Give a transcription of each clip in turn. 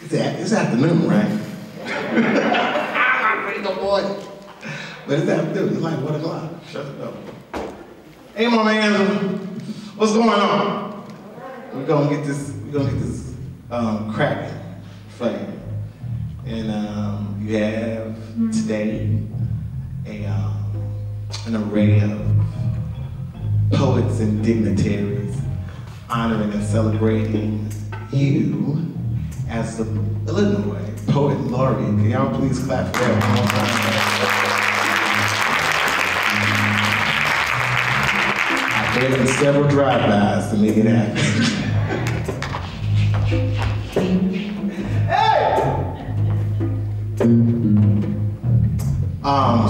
It's afternoon, right? I'm ready to morning. But it's afternoon, it's like 1 o'clock. Shut it up. Hey, Mama Angela, what's going on? We're gonna get this cracking flame. And you have today an array of poets and dignitaries honoring and celebrating you as the Illinois Poet Laureate. Can y'all please clap for that? I've done several drive-bys to make it happen. Hey!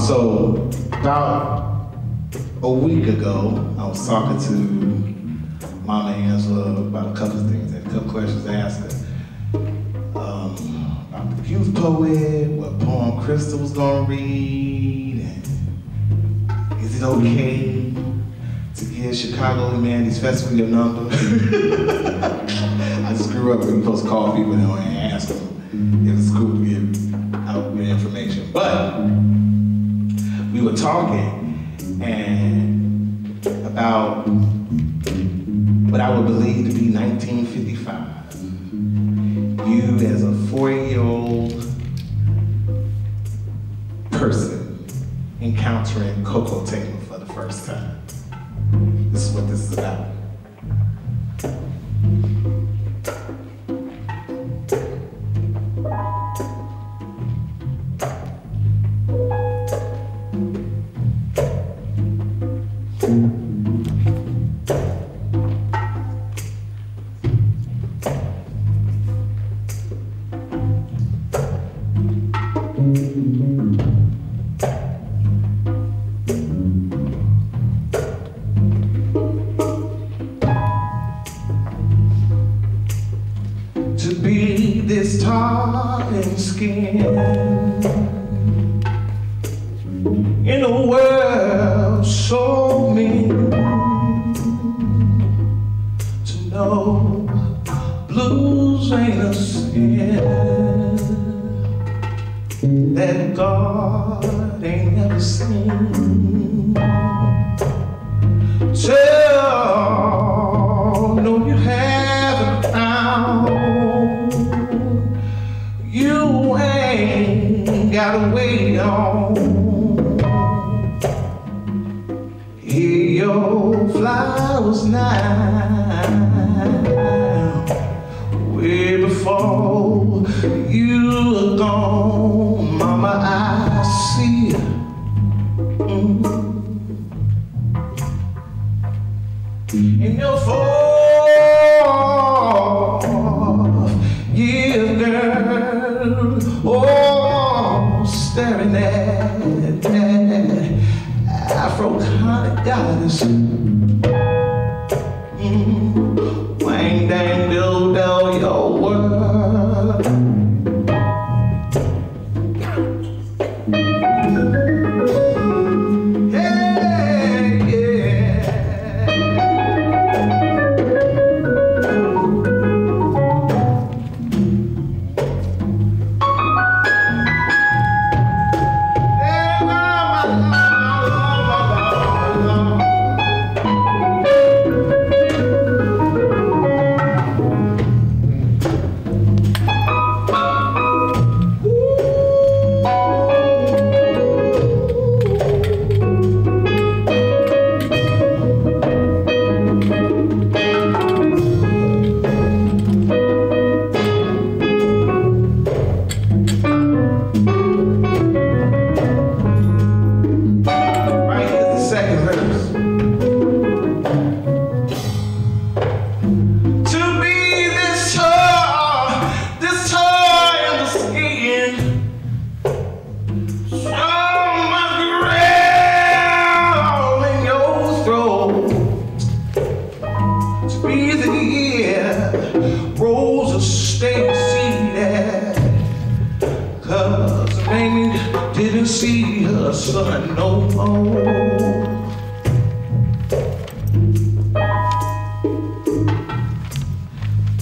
So about a week ago, I was talking to Mama Angela about a couple of things, and a couple questions to ask her. About the youth poet, what poem Krista was gonna read, and is it okay to give Chicago Humanities Festival your number? I just grew up and supposed to call people and ask them if it's cool to give out your information. But we were talking and about what I would believe to be 1955. You as a 40-year-old person encountering Koko Taylor for the first time. This is what this is about.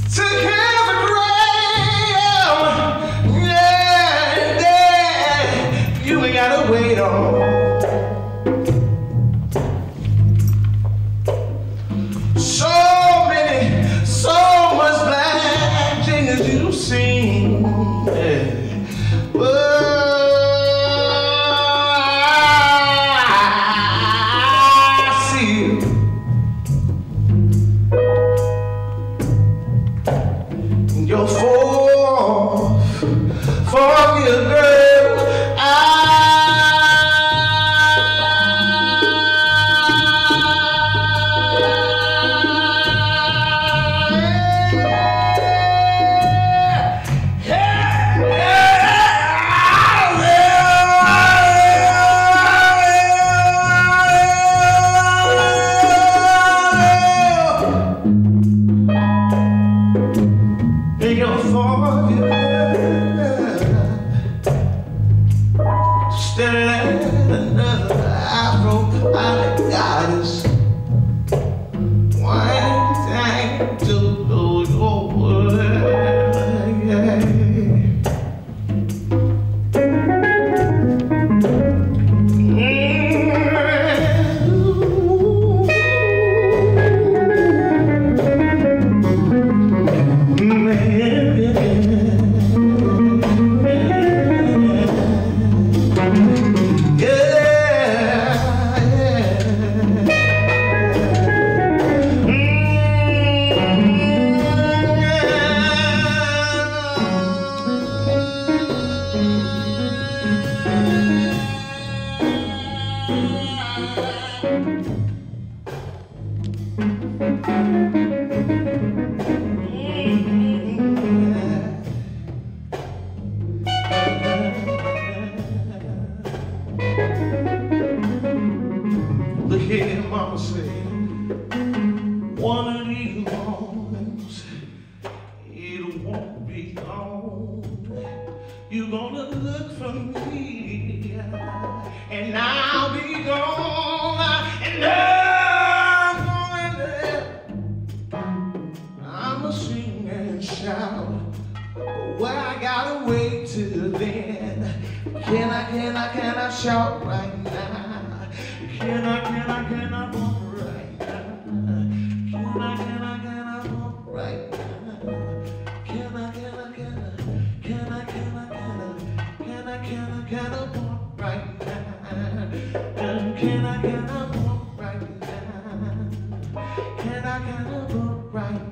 To heaven, Rail, One of these mornings, it won't be gone. You're gonna look for me, and I'll be gone. And I'm going there. I'ma sing and shout, but why I gotta wait till then? Can I shout right now? Can I bump right now? Can I bump right now? Can I bump right now? Can I bump right now? Can I bump right now?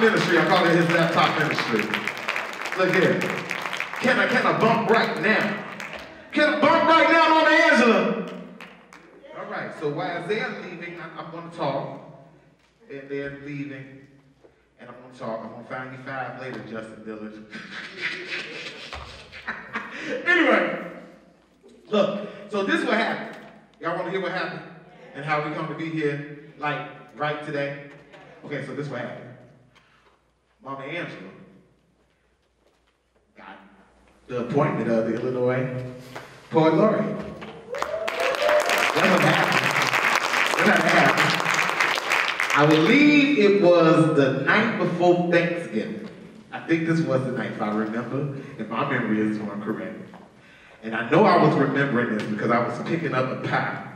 Ministry, I call it his laptop ministry. Look here. Can I bump right now? Can I bump right now, Mama Angela? Yeah. All right, so while they're leaving, I'm going to talk. And they're leaving, and I'm going to talk. I'm going to find you 5 later, Justin Dillard. Anyway, look, so this is what happened. Y'all want to hear what happened? And how we come to be here, like, right today? Okay, so this is what happened. Mama Angela got the appointment of the Illinois Poet Laureate. What happened? I believe it was the night before Thanksgiving. I think this was the night, if I remember, if my memory is going correct. And I know I was remembering this because I was picking up a pie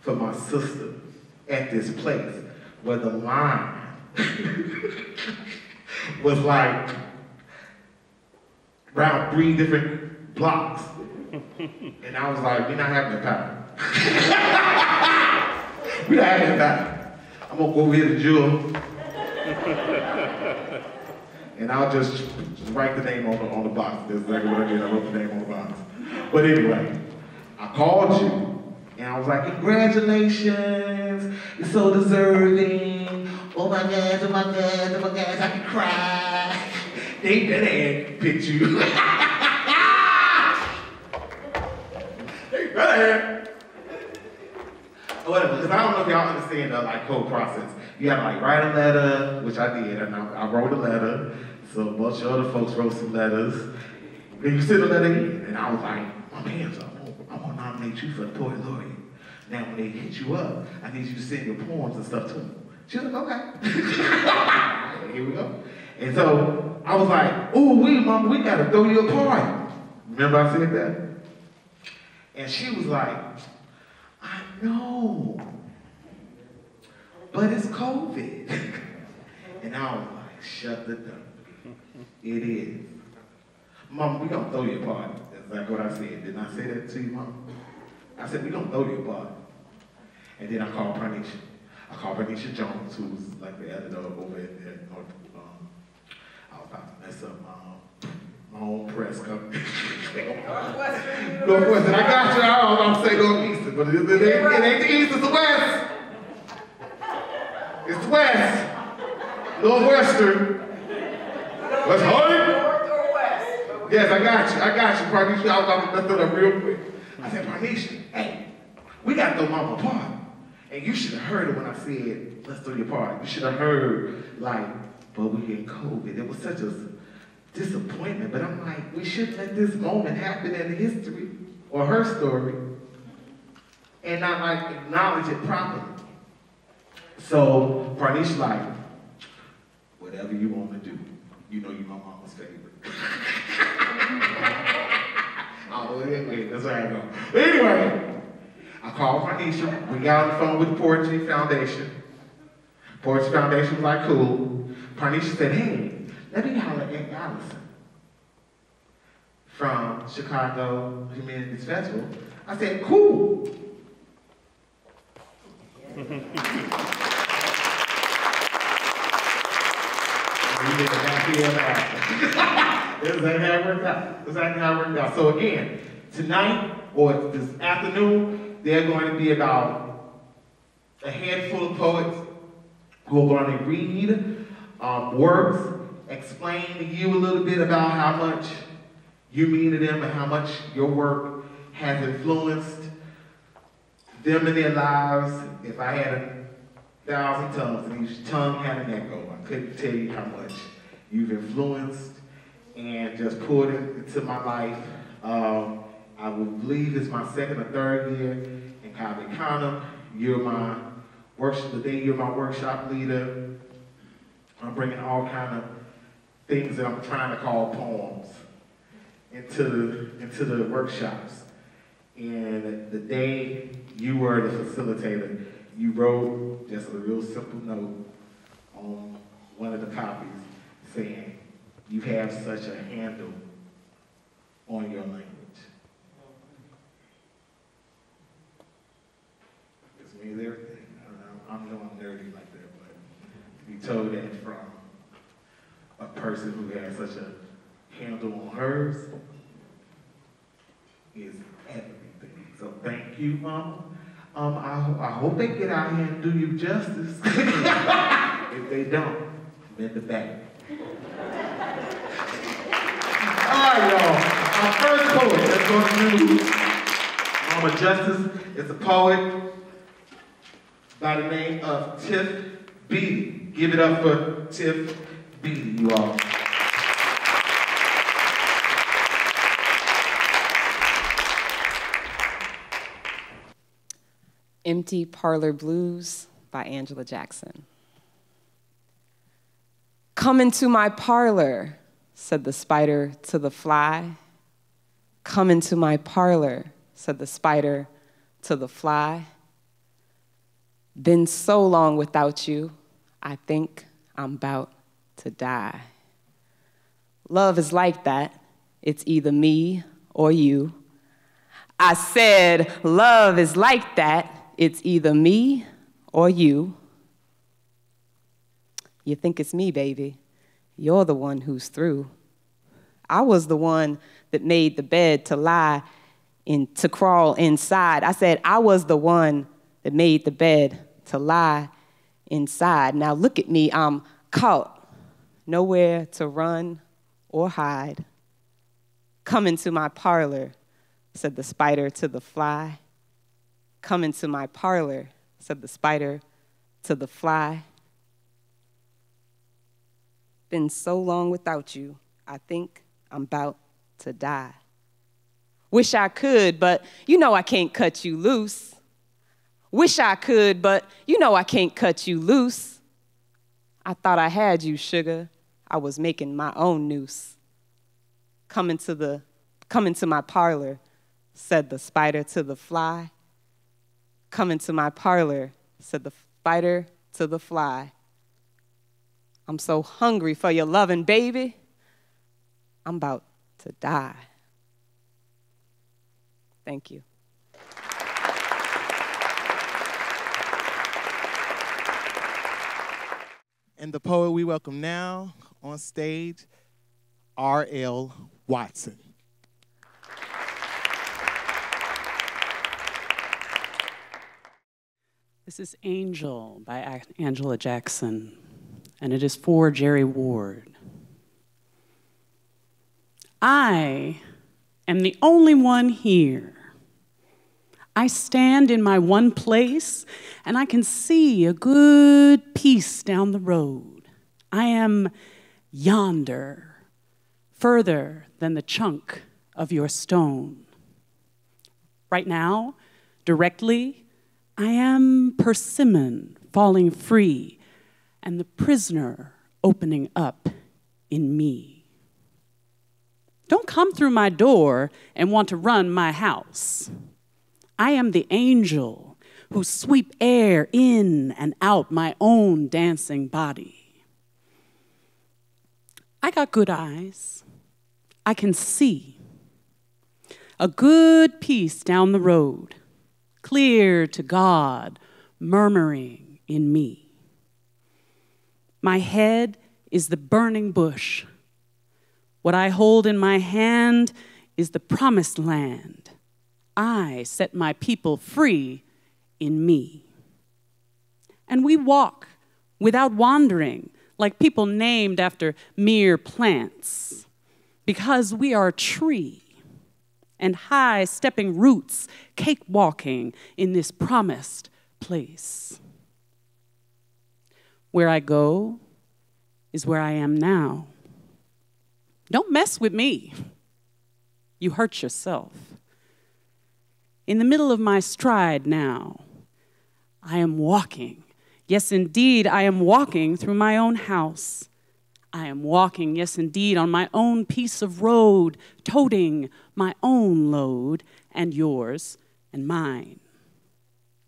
for my sister at this place where the line was like around 3 different blocks. And I was like, we're not having a pie. We're not having a pie. I'm gonna go over here to Jewel. And I'll just write the name on the box. That's exactly what I did. I wrote the name on the box. But anyway, I called you and I was like, congratulations, you're so deserving. Oh my gosh, oh my gosh, oh my gosh, I can cry. They better pick you. They better. Whatever, because I don't know if y'all understand the like code process. You have like write a letter, which I did, and I wrote a letter. So a bunch of other folks wrote some letters. Then you sent a letter in, and I was like, my man, I'm gonna nominate you for the Poet Laureate. Now when they hit you up, I need you to send your poems and stuff to them. She was like, okay. Here we go. And so I was like, ooh, mama, we gotta throw you a party. Remember I said that? And she was like, I know, but it's COVID. And I was like, shut the door. It is. Mama, we gonna throw you a party. That's like what I said. Didn't I say that to you, Mama? I said, we gonna throw you a party. And then I called Parneshia. I called Parneshia Jones, who was like the editor over at North. I was about to mess up my own press company. Northwestern. I got you. I was about to say Northeastern, but it ain't the East, it's the West. It's the West. Northwestern. West Hollywood. North or West. Yes, I got you, Parneshia. I was about to mess it up real quick. I said, Parneshia, hey, we got to throw Mama a party. And you should have heard it when I said, let's throw your party. You should have heard, like, but we get COVID. It was such a disappointment, but I'm like, we should let this moment happen in history, or her story, and not, like, acknowledge it properly. So, Parneshia, like, whatever you want to do, you know you're my mama's favorite. Oh, wait, that's where I go. Anyway, called Parneshia. We got on the phone with Poetry Foundation. Poetry Foundation was like, cool. Parneshia said, hey, let me holler at Aunt Allison from Chicago Humanities Festival. I said, cool. We did not feel that. That's exactly how it worked out. That's exactly how it worked out. So again, tonight or this afternoon, there are going to be about a handful of poets who are going to read works, explain to you a little bit about how much you mean to them and how much your work has influenced them in their lives. If I had 1,000 tongues and each tongue had an echo, I couldn't tell you how much you've influenced and just poured it into my life. I would believe it's my second or third year in Cave Canem. You're my workshop leader. I'm bringing all kind of things that I'm trying to call poems into the workshops. And the day you were the facilitator, you wrote just a real simple note on one of the copies saying, you have such a handle on your language. It's me there. I know I'm nerdy like that, but you told that from a person who has such a handle on hers is everything. So thank you, Mama. I hope they get out here and do you justice. If they don't, I'm in the back. All right, y'all. Our first poet that's going to do Mama Justice is a poet by the name of Tiff Beatty. Give it up for Tiff Beatty, you all. Empty Parlor Blues by Angela Jackson. Come into my parlor, said the spider to the fly. Come into my parlor, said the spider to the fly. Been so long without you, I think I'm about to die. Love is like that. It's either me or you. I said, love is like that. It's either me or you. You think it's me, baby. You're the one who's through. I was the one that made the bed to lie in, to crawl inside. I said, I was the one that made the bed to lie inside. Now look at me, I'm caught, nowhere to run or hide. Come into my parlor, said the spider to the fly. Come into my parlor, said the spider to the fly. Been so long without you, I think I'm about to die. Wish I could, but you know I can't cut you loose. Wish I could, but you know I can't cut you loose. I thought I had you, sugar. I was making my own noose. Come into my parlor, said the spider to the fly. Come into my parlor, said the spider to the fly. I'm so hungry for your loving, baby. I'm about to die. Thank you. And the poet we welcome now on stage, R.L. Watson. This is Angel by Angela Jackson, and it is for Jerry Ward. I am the only one here. I stand in my one place, and I can see a good piece down the road. I am yonder, further than the chunk of your stone. Right now, directly, I am persimmon falling free, and the prisoner opening up in me. Don't come through my door and want to run my house. I am the angel who sweep air in and out my own dancing body. I got good eyes. I can see a good piece down the road, clear to God, murmuring in me. My head is the burning bush. What I hold in my hand is the promised land. I set my people free in me. And we walk without wandering, like people named after mere plants, because we are a tree and high-stepping roots cakewalking in this promised place. Where I go is where I am now. Don't mess with me. You hurt yourself. In the middle of my stride now, I am walking. Yes, indeed, I am walking through my own house. I am walking, yes, indeed, on my own piece of road, toting my own load and yours and mine.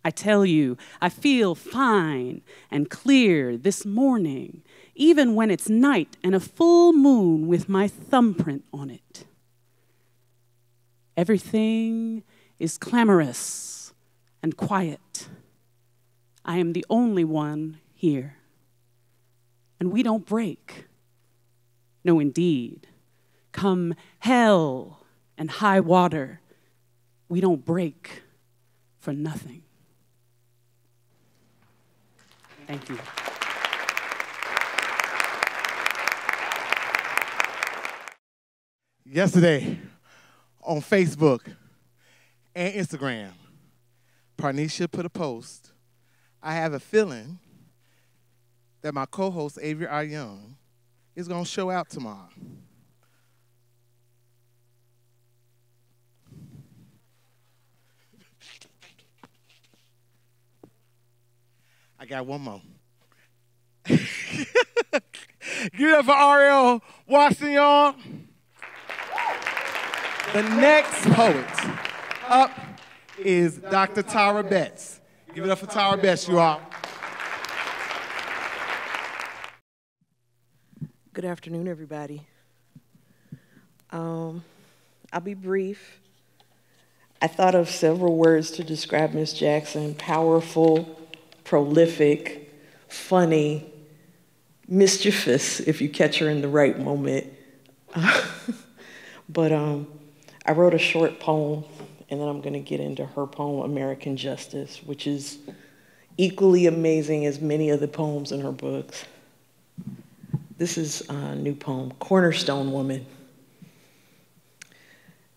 I tell you, I feel fine and clear this morning, even when it's night and a full moon with my thumbprint on it. Everything is clamorous and quiet. I am the only one here. And we don't break. No, indeed. Come hell and high water, we don't break for nothing. Thank you. Yesterday, on Facebook and Instagram, Parneshia put a post. I have a feeling that my co-host, Avery R. Young, is going to show out tomorrow. I got one more. Give it up for R.L. Watson, y'all. The next poet up is Dr. Tara Betts. Give it up for Tara Betts, you all. Good afternoon, everybody. I'll be brief. I thought of several words to describe Miss Jackson: powerful, prolific, funny, mischievous, if you catch her in the right moment. But I wrote a short poem, and then I'm going to get into her poem, American Justice, which is equally amazing as many of the poems in her books. This is a new poem, Cornerstone Woman.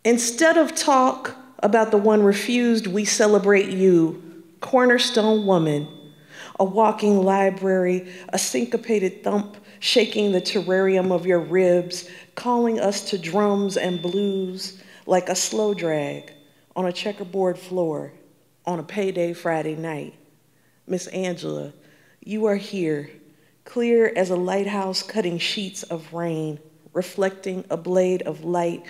Instead of talk about the one refused, we celebrate you, Cornerstone Woman, a walking library, a syncopated thump, shaking the terrarium of your ribs, calling us to drums and blues like a slow drag on a checkerboard floor on a payday Friday night. Miss Angela, you are here, clear as a lighthouse cutting sheets of rain, reflecting a blade of light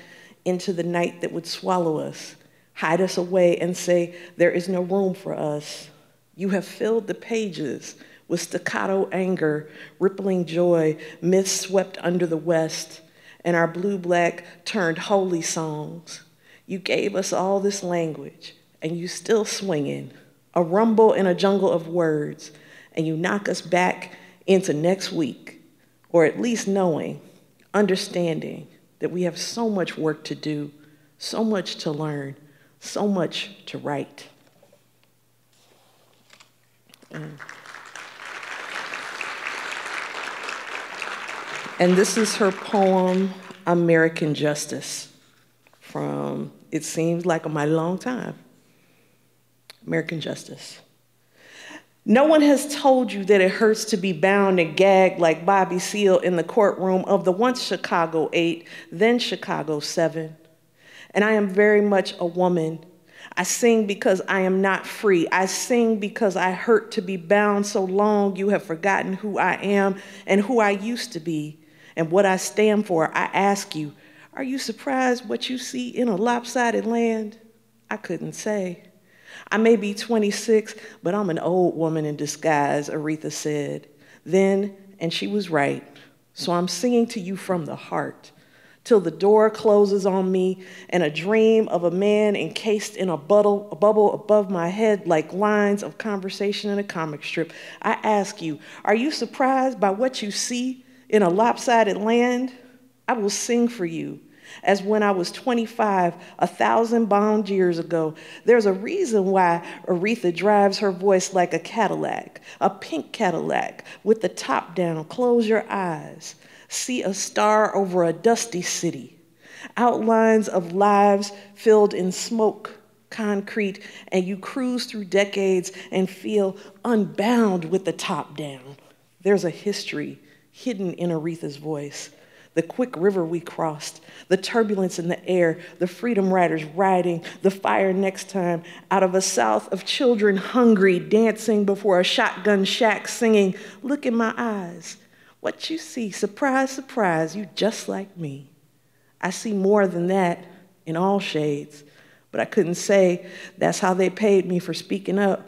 into the night that would swallow us, hide us away and say, there is no room for us. You have filled the pages with staccato anger, rippling joy, myths swept under the west, and our blue-black turned holy songs. You gave us all this language, and you still swinging, a rumble in a jungle of words, and you knock us back into next week, or at least knowing, understanding that we have so much work to do, so much to learn, so much to write. And this is her poem, American Justice, from, it seems like a mighty long time. American Justice. No one has told you that it hurts to be bound and gagged like Bobby Seale in the courtroom of the once Chicago Eight, then Chicago Seven. And I am very much a woman. I sing because I am not free. I sing because I hurt to be bound so long you have forgotten who I am and who I used to be. And what I stand for, I ask you, are you surprised what you see in a lopsided land? I couldn't say. I may be 26, but I'm an old woman in disguise, Aretha said. Then, and she was right, so I'm singing to you from the heart, till the door closes on me and a dream of a man encased in a bubble above my head like lines of conversation in a comic strip. I ask you, are you surprised by what you see in a lopsided land? I will sing for you. As when I was 25, 1,000 bound years ago, there's a reason why Aretha drives her voice like a Cadillac, a pink Cadillac with the top down. Close your eyes, see a star over a dusty city, outlines of lives filled in smoke, concrete, and you cruise through decades and feel unbound with the top down. There's a history hidden in Aretha's voice. The quick river we crossed, the turbulence in the air, the freedom riders riding, the fire next time, out of a South of children hungry, dancing before a shotgun shack, singing, look in my eyes, what you see, surprise, surprise, you just like me. I see more than that in all shades, but I couldn't say that's how they paid me for speaking up.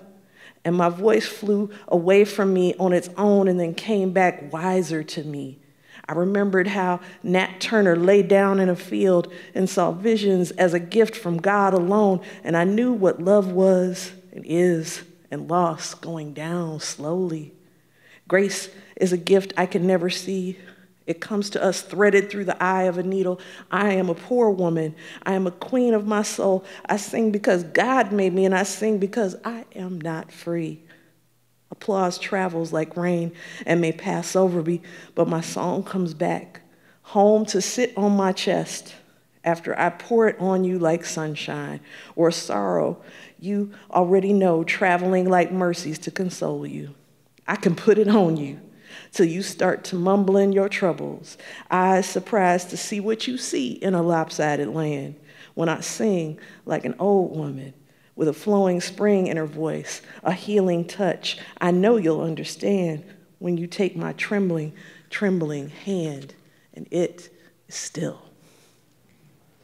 And my voice flew away from me on its own and then came back wiser to me. I remembered how Nat Turner lay down in a field and saw visions as a gift from God alone, and I knew what love was and is and lost, going down slowly. Grace is a gift I can never see. It comes to us threaded through the eye of a needle. I am a poor woman. I am a queen of my soul. I sing because God made me, and I sing because I am not free. Applause travels like rain and may pass over me, but my song comes back, home to sit on my chest after I pour it on you like sunshine or sorrow you already know, traveling like mercies to console you. I can put it on you till you start to mumble in your troubles, eyes surprised to see what you see in a lopsided land when I sing like an old woman, with a flowing spring in her voice, a healing touch. I know you'll understand when you take my trembling, trembling hand, and it is still.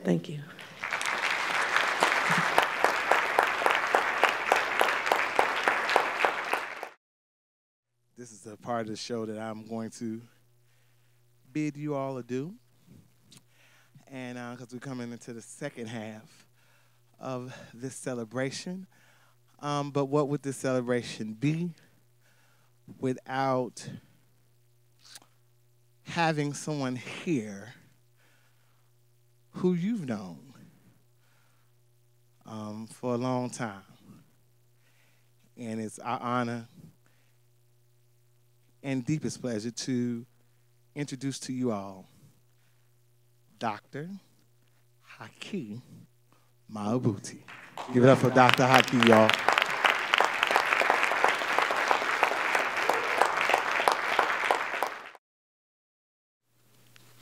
Thank you. This is the part of the show that I'm going to bid you all adieu, and because we're coming into the second half of this celebration. But what would this celebration be without having someone here who you've known for a long time? And it's our honor and deepest pleasure to introduce to you all Dr. Haki Madhubuti. Give it up for Dr. Haki, y'all.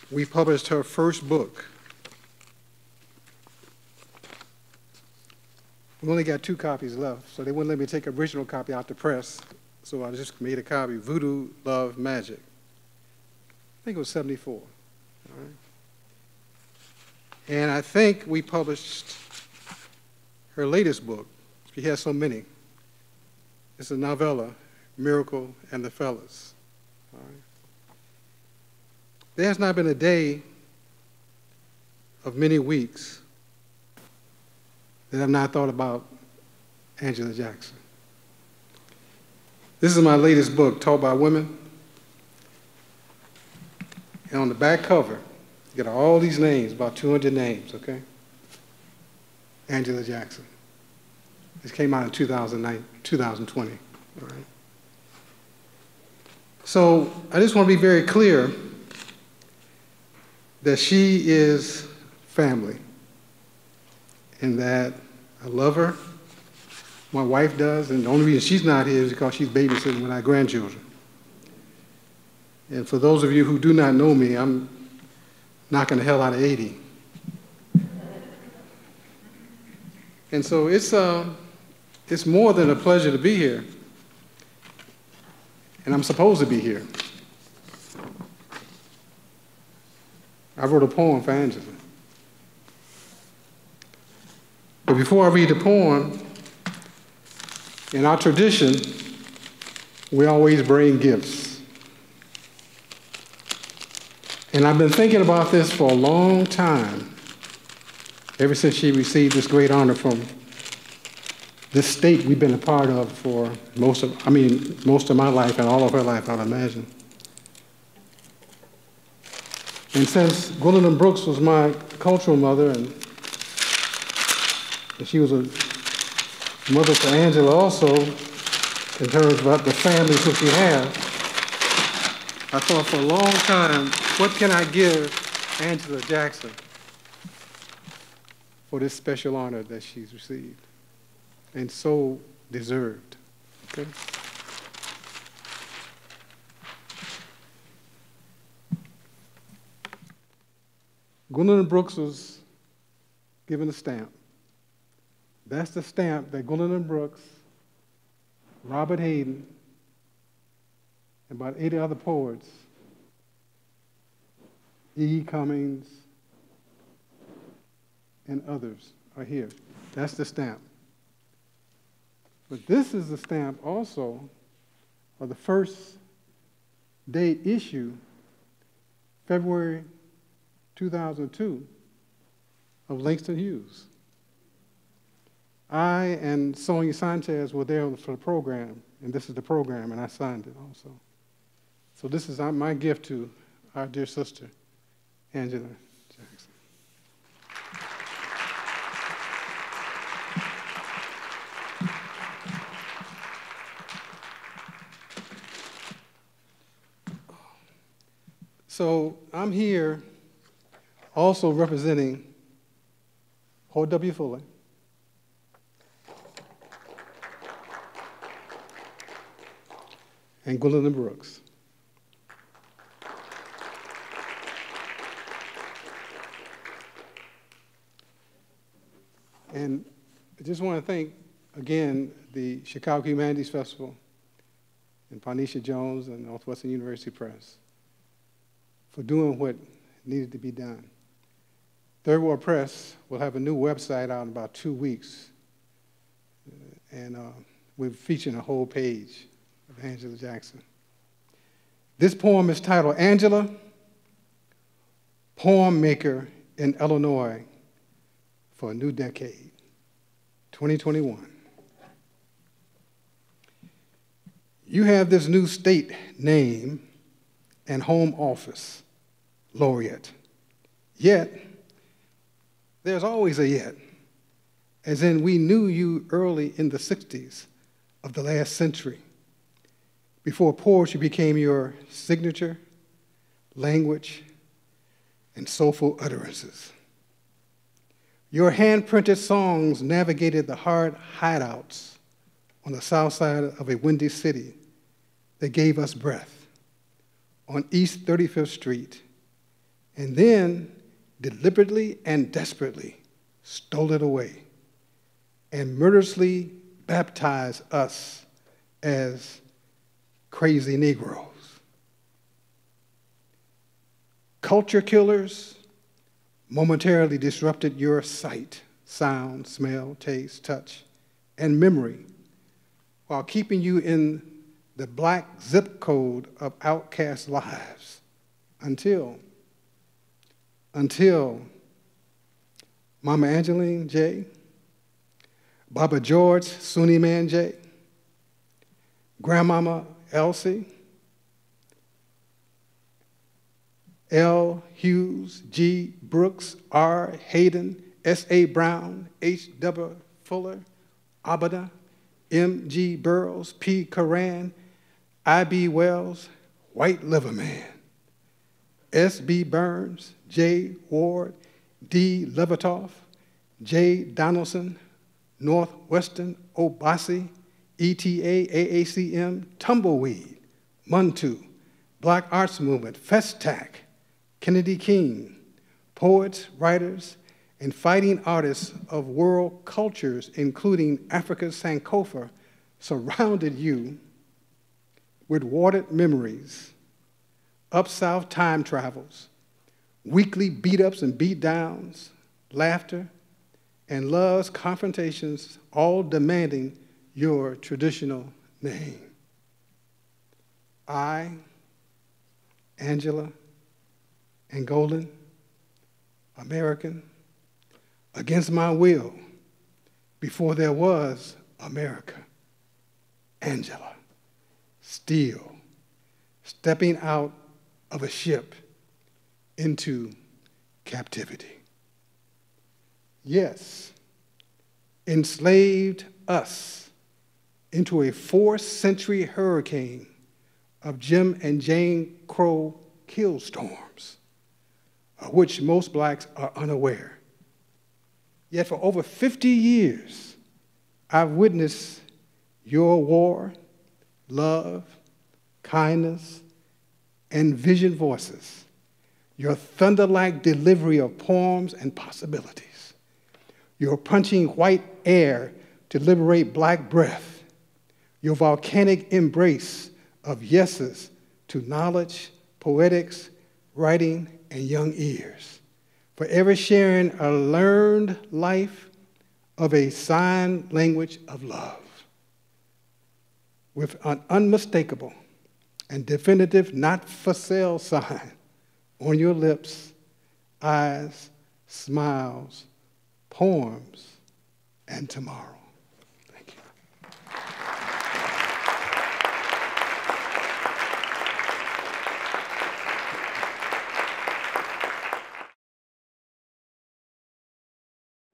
We published her first book. We only got 2 copies left, so they wouldn't let me take an original copy out the press, so I just made a copy, Voodoo, Love, Magic. I think it was 74, all right? And I think we published her latest book, she has so many. It's a novella, Miracle and the Fellas. All right. There has not been a day of many weeks that I've not thought about Angela Jackson. This is my latest book, Taught by Women. And on the back cover, you got all these names, about 200 names, okay? Angela Jackson. This came out in 2020. All right. So I just want to be very clear that she is family and that I love her. My wife does, and the only reason she's not here is because she's babysitting with our grandchildren. And for those of you who do not know me, I'm knocking the hell out of 80. And so it's more than a pleasure to be here. And I'm supposed to be here. I wrote a poem for Angela. But before I read the poem, In our tradition, we always bring gifts. And I've been thinking about this for a long time, ever since she received this great honor from this state we've been a part of for most of my life and all of her life, I'd imagine. And since Gwendolyn Brooks was my cultural mother, and she was a mother to Angela also, in terms of the families that she had, I thought for a long time, what can I give Angela Jackson for this special honor that she's received and so deserved, okay? Gwendolyn Brooks was given a stamp. That's the stamp that Gwendolyn Brooks, Robert Hayden, and about 80 other poets, E.E. Cummings, and others are here. That's the stamp. But this is the stamp also of the first day issue, February 2002, of Langston Hughes. I and Sonia Sanchez were there for the program, and this is the program, and I signed it also. So this is my gift to our dear sister, Angela Jackson. So I'm here also representing Howard W. Fuller, and Gwendolyn Brooks. And I just want to thank, again, the Chicago Humanities Festival and Parneshia Jones and Northwestern University Press for doing what needed to be done. Third World Press will have a new website out in about 2 weeks, and we're featuring a whole page of Angela Jackson. This poem is titled Angela, Poem Maker in Illinois for a New Decade, 2021. You have this new state name and home office, laureate. Yet, there's always a yet, as in we knew you early in the 60s of the last century, before poetry became your signature, language, and soulful utterances. Your hand-printed songs navigated the hard hideouts on the south side of a windy city that gave us breath on East 35th Street, and then deliberately and desperately stole it away and murderously baptized us as crazy Negroes. Culture killers momentarily disrupted your sight, sound, smell, taste, touch, and memory, while keeping you in the black zip code of outcast lives until Mama Angeline J., Baba George Sunni Man J., Grandmama Elsie, L. Hughes, G. Brooks, R. Hayden, S. A. Brown, H. W. Fuller, Abada, M. G. Burroughs, P. Karan, I. B. Wells, White Liver Man, S. B. Burns, J. Ward, D. Levitoff, J. Donaldson, Northwestern Obasi, ETA, AACM, Tumbleweed, Muntu, Black Arts Movement, FESTAC, Kennedy King, poets, writers, and fighting artists of world cultures, including Africa's Sankofa, surrounded you with watered memories, up-south time travels, weekly beat-ups and beat-downs, laughter, and love's confrontations, all demanding your traditional name. I, Angela, Angolan, American, against my will, before there was America, Angela, still stepping out of a ship into captivity. Yes, enslaved us into a fourth-century hurricane of Jim and Jane Crow kill storms, of which most blacks are unaware. Yet for over 50 years, I've witnessed your war, love, kindness, and vision voices, your thunder-like delivery of poems and possibilities, your punching white air to liberate black breath, your volcanic embrace of yeses to knowledge, poetics, writing, and young ears, forever sharing a learned life of a sign language of love. With an unmistakable and definitive not for sale sign on your lips, eyes, smiles, poems, and tomorrow.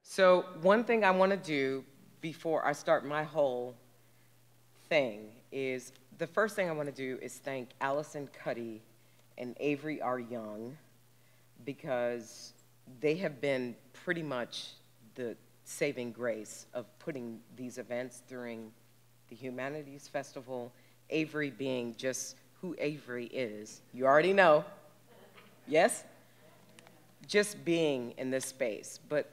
So one thing I want to do before I start my whole thing is, the first thing I want to do is thank Allison Cuddy and Avery R. Young, because they have been pretty much the saving grace of putting these events during the Humanities Festival, Avery being just who Avery is. You already know, yes? Just being in this space. But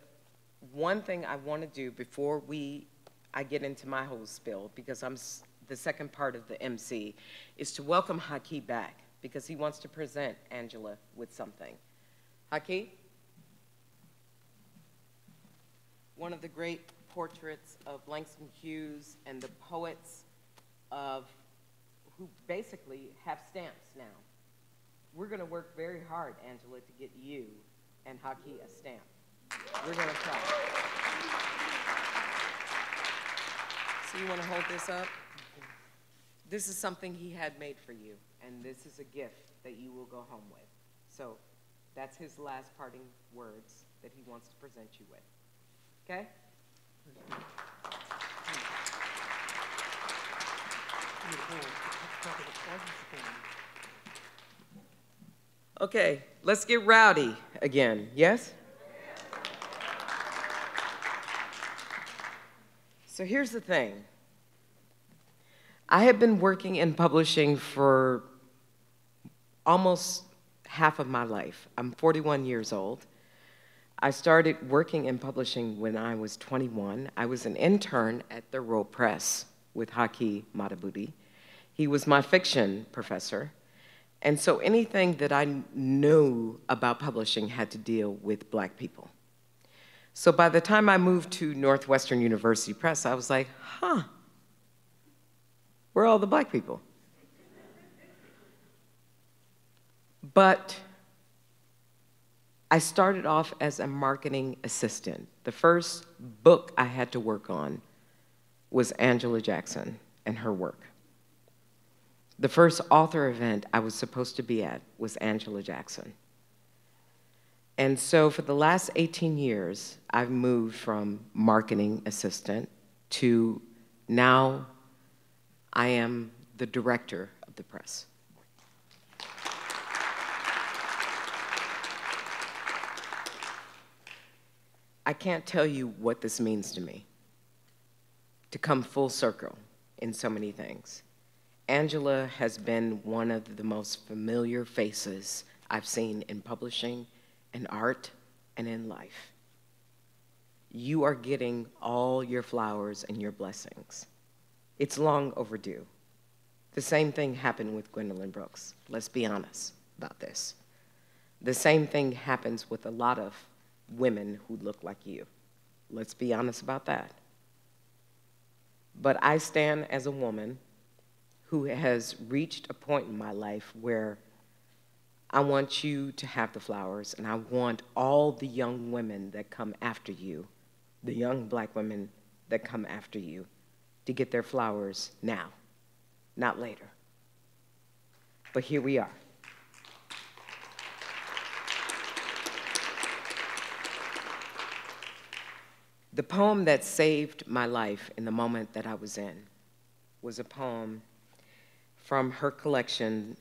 one thing I want to do before I get into my whole spiel, because I'm the second part of the MC, is to welcome Haki back, because he wants to present Angela with something. Haki? One of the great portraits of Langston Hughes and the poets who basically have stamps now. We're going to work very hard, Angela, to get you and Haki a stamp. We're going to try. So you want to hold this up? This is something he had made for you, and this is a gift that you will go home with. So that's his last parting words that he wants to present you with. Okay? Okay, let's get rowdy again, yes? So here's the thing. I have been working in publishing for almost half of my life. I'm 41 years old. I started working in publishing when I was 21. I was an intern at the Row Press with Haki Madhubuti. He was my fiction professor. And so anything that I knew about publishing had to deal with black people. So by the time I moved to Northwestern University Press, I was like, huh, where are all the black people? But I started off as a marketing assistant. The first book I had to work on was Angela Jackson and her work. The first author event I was supposed to be at was Angela Jackson. And so for the last 18 years, I've moved from marketing assistant to now I am the director of the press. I can't tell you what this means to me, to come full circle in so many things. Angela has been one of the most familiar faces I've seen in publishing, in art, and in life. You are getting all your flowers and your blessings. It's long overdue. The same thing happened with Gwendolyn Brooks. Let's be honest about this. The same thing happens with a lot of women who look like you. Let's be honest about that. But I stand as a woman who has reached a point in my life where I want you to have the flowers, and I want all the young women that come after you, the young black women that come after you, to get their flowers now, not later. But here we are. The poem that saved my life in the moment that I was in was a poem from her collection,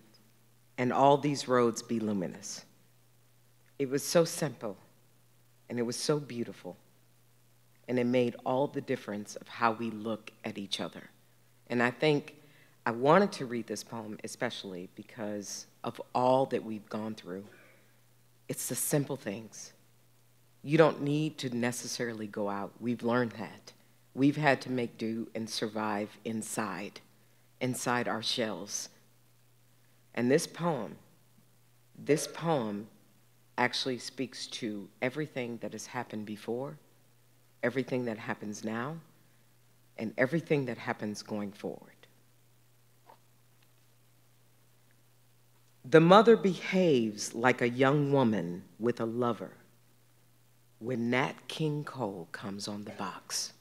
And All These Roads Be Luminous. It was so simple, and it was so beautiful, and it made all the difference of how we look at each other. And I think I wanted to read this poem especially because of all that we've gone through. It's the simple things. You don't need to necessarily go out. We've learned that. We've had to make do and survive inside our shells. And this poem actually speaks to everything that has happened before, everything that happens now, and everything that happens going forward. The mother behaves like a young woman with a lover when Nat King Cole comes on the box.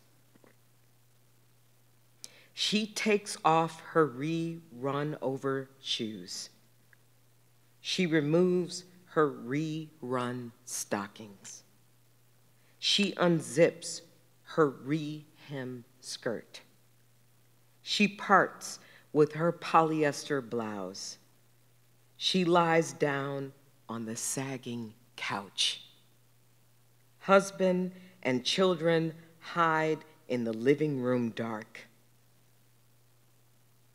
She takes off her rerun-over shoes. She removes her rerun stockings. She unzips her re-hem skirt. She parts with her polyester blouse. She lies down on the sagging couch. Husband and children hide in the living room dark.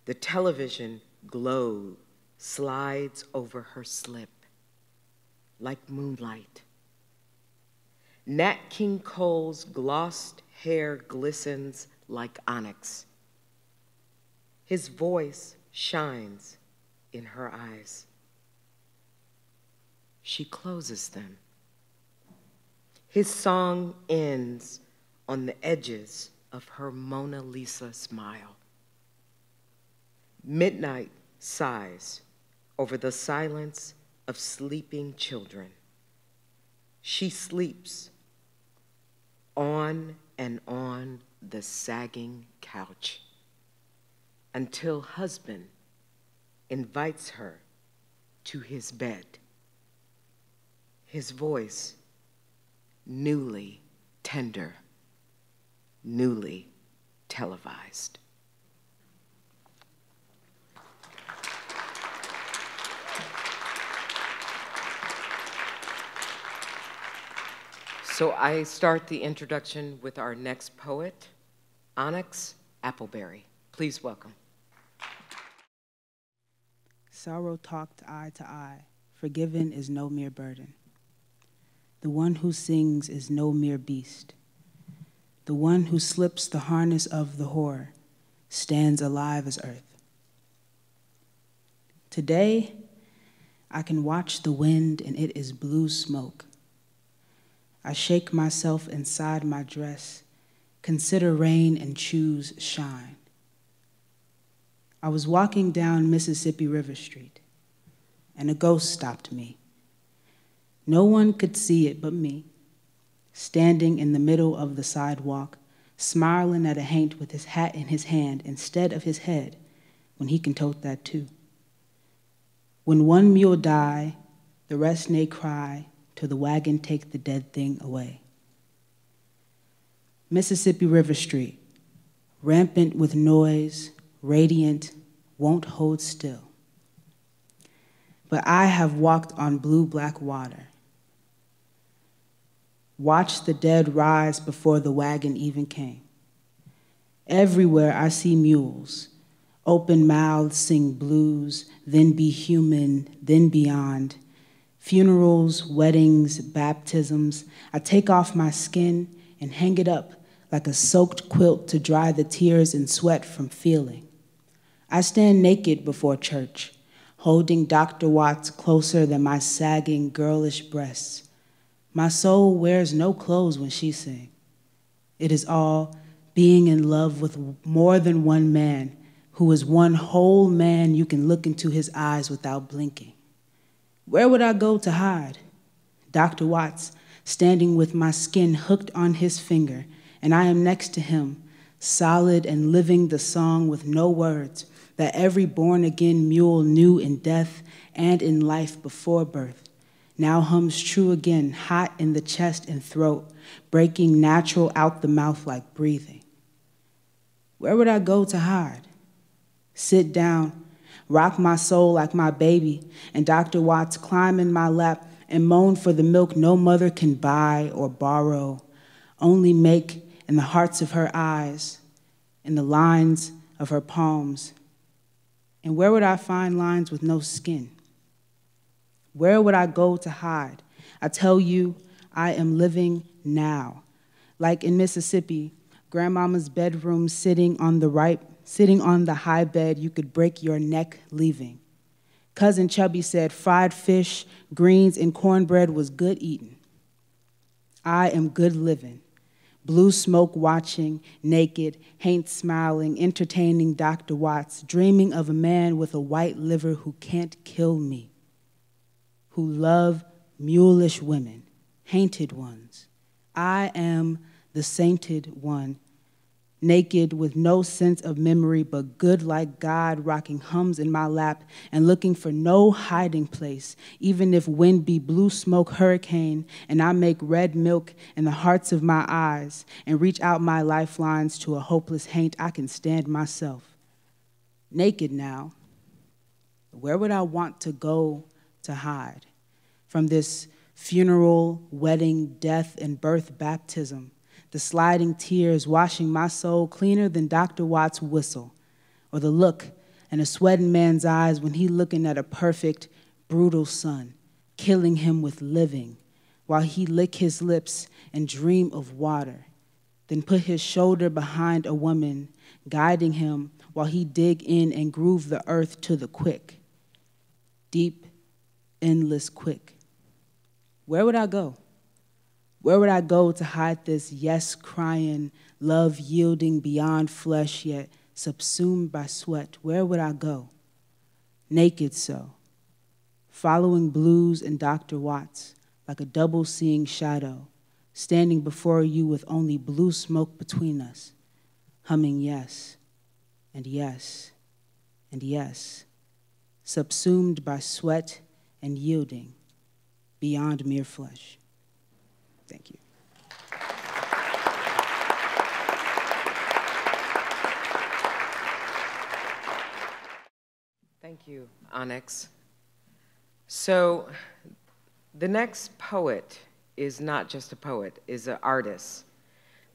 The television glow slides over her slip like moonlight. Nat King Cole's glossed hair glistens like onyx. His voice shines in her eyes. She closes them. His song ends on the edges of her Mona Lisa smile. Midnight sighs over the silence of sleeping children. She sleeps on and on the sagging couch until husband invites her to his bed. His voice, newly tender, newly televised. So I start the introduction with our next poet, Onyx Appleberry. Please welcome. Sorrow talked eye to eye. Forgiven is no mere burden. The one who sings is no mere beast. The one who slips the harness of the whore stands alive as earth. Today, I can watch the wind and it is blue smoke. I shake myself inside my dress, consider rain and choose shine. I was walking down Mississippi River Street, and a ghost stopped me. No one could see it but me, standing in the middle of the sidewalk, smiling at a haint with his hat in his hand instead of his head, when he can tote that too. When one mule die, the rest nay cry, till the wagon take the dead thing away. Mississippi River Street, rampant with noise, radiant, won't hold still. But I have walked on blue-black water, watched the dead rise before the wagon even came. Everywhere I see mules, open mouths sing blues, then be human, then beyond. Funerals, weddings, baptisms, I take off my skin and hang it up like a soaked quilt to dry the tears and sweat from feeling. I stand naked before church, holding Dr. Watts closer than my sagging, girlish breasts. My soul wears no clothes when she sings. It is all being in love with more than one man, who is one whole man you can look into his eyes without blinking. Where would I go to hide? Dr. Watts, standing with my skin hooked on his finger, and I am next to him, solid and living the song with no words that every born-again mule knew in death and in life before birth, now hums true again, hot in the chest and throat, breaking natural out the mouth like breathing. Where would I go to hide? Sit down, rock my soul like my baby, and Dr. Watts climb in my lap and moan for the milk no mother can buy or borrow, only make in the hearts of her eyes, in the lines of her palms. And where would I find lines with no skin? Where would I go to hide? I tell you, I am living now. Like in Mississippi, grandmama's bedroom sitting on the high bed, you could break your neck leaving. Cousin Chubby said fried fish, greens, and cornbread was good eating. I am good living. Blue smoke watching, naked, haint smiling, entertaining Dr. Watts, dreaming of a man with a white liver who can't kill me, who love mulish women, hainted ones. I am the sainted one, naked with no sense of memory, but good like God, rocking hums in my lap and looking for no hiding place, even if wind be blue smoke hurricane and I make red milk in the hearts of my eyes and reach out my lifelines to a hopeless haint, I can stand myself. Naked now, where would I want to go to hide from this funeral, wedding, death, and birth baptism? The sliding tears washing my soul cleaner than Dr. Watts' whistle, or the look in a sweating man's eyes when he looking at a perfect, brutal son, killing him with living, while he lick his lips and dream of water, then put his shoulder behind a woman, guiding him while he dig in and groove the earth to the quick, deep, endless quick. Where would I go? Where would I go to hide this yes-crying, love-yielding beyond flesh, yet subsumed by sweat? Where would I go? Naked so, following blues and Dr. Watts like a double-seeing shadow, standing before you with only blue smoke between us, humming yes, and yes, and yes, subsumed by sweat and yielding beyond mere flesh. Thank you. Thank you, Onyx. So the next poet is not just a poet, is an artist.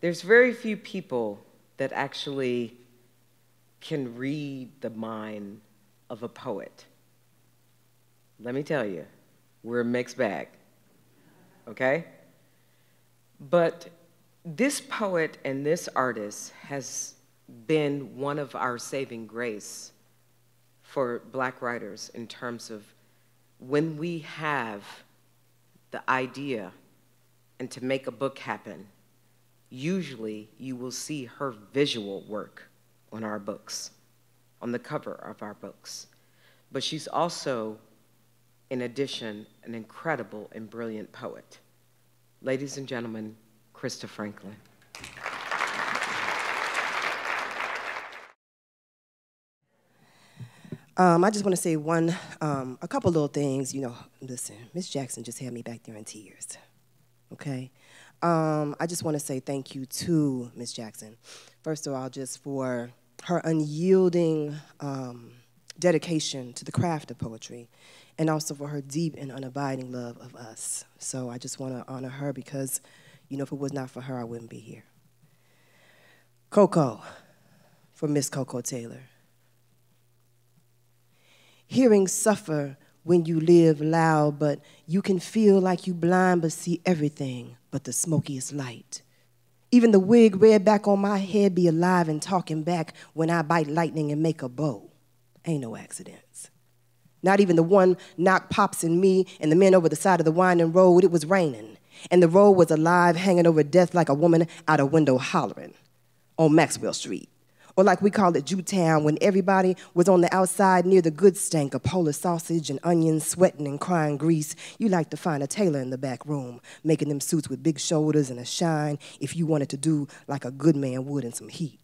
There's very few people that actually can read the mind of a poet. Let me tell you, we're a mixed bag, okay? But this poet and this artist has been one of our saving grace for Black writers in terms of when we have the idea and to make a book happen, usually you will see her visual work on our books, on the cover of our books. But she's also, in addition, an incredible and brilliant poet. Ladies and gentlemen, Krista Franklin. I just want to say a couple little things. You know, listen, Miss Jackson just had me back there in tears, okay? I just want to say thank you to Miss Jackson, first of all, just for her unyielding dedication to the craft of poetry, and also for her deep and unabiding love of us. So I just want to honor her because, you know, if it was not for her, I wouldn't be here. Koko, for Miss Koko Taylor. Hearing suffer when you live loud, but you can feel like you blind, but see everything but the smokiest light. Even the wig red back on my head be alive and talking back when I bite lightning and make a bow. Ain't no accidents. Not even the one knock pops in me and the men over the side of the winding road. It was raining, and the road was alive, hanging over death like a woman out a window hollering. on Maxwell Street. Or like we call it Jewtown, when everybody was on the outside near the good stank of Polish sausage and onions, sweating and crying grease. You like to find a tailor in the back room, making them suits with big shoulders and a shine if you wanted to do like a good man would in some heat.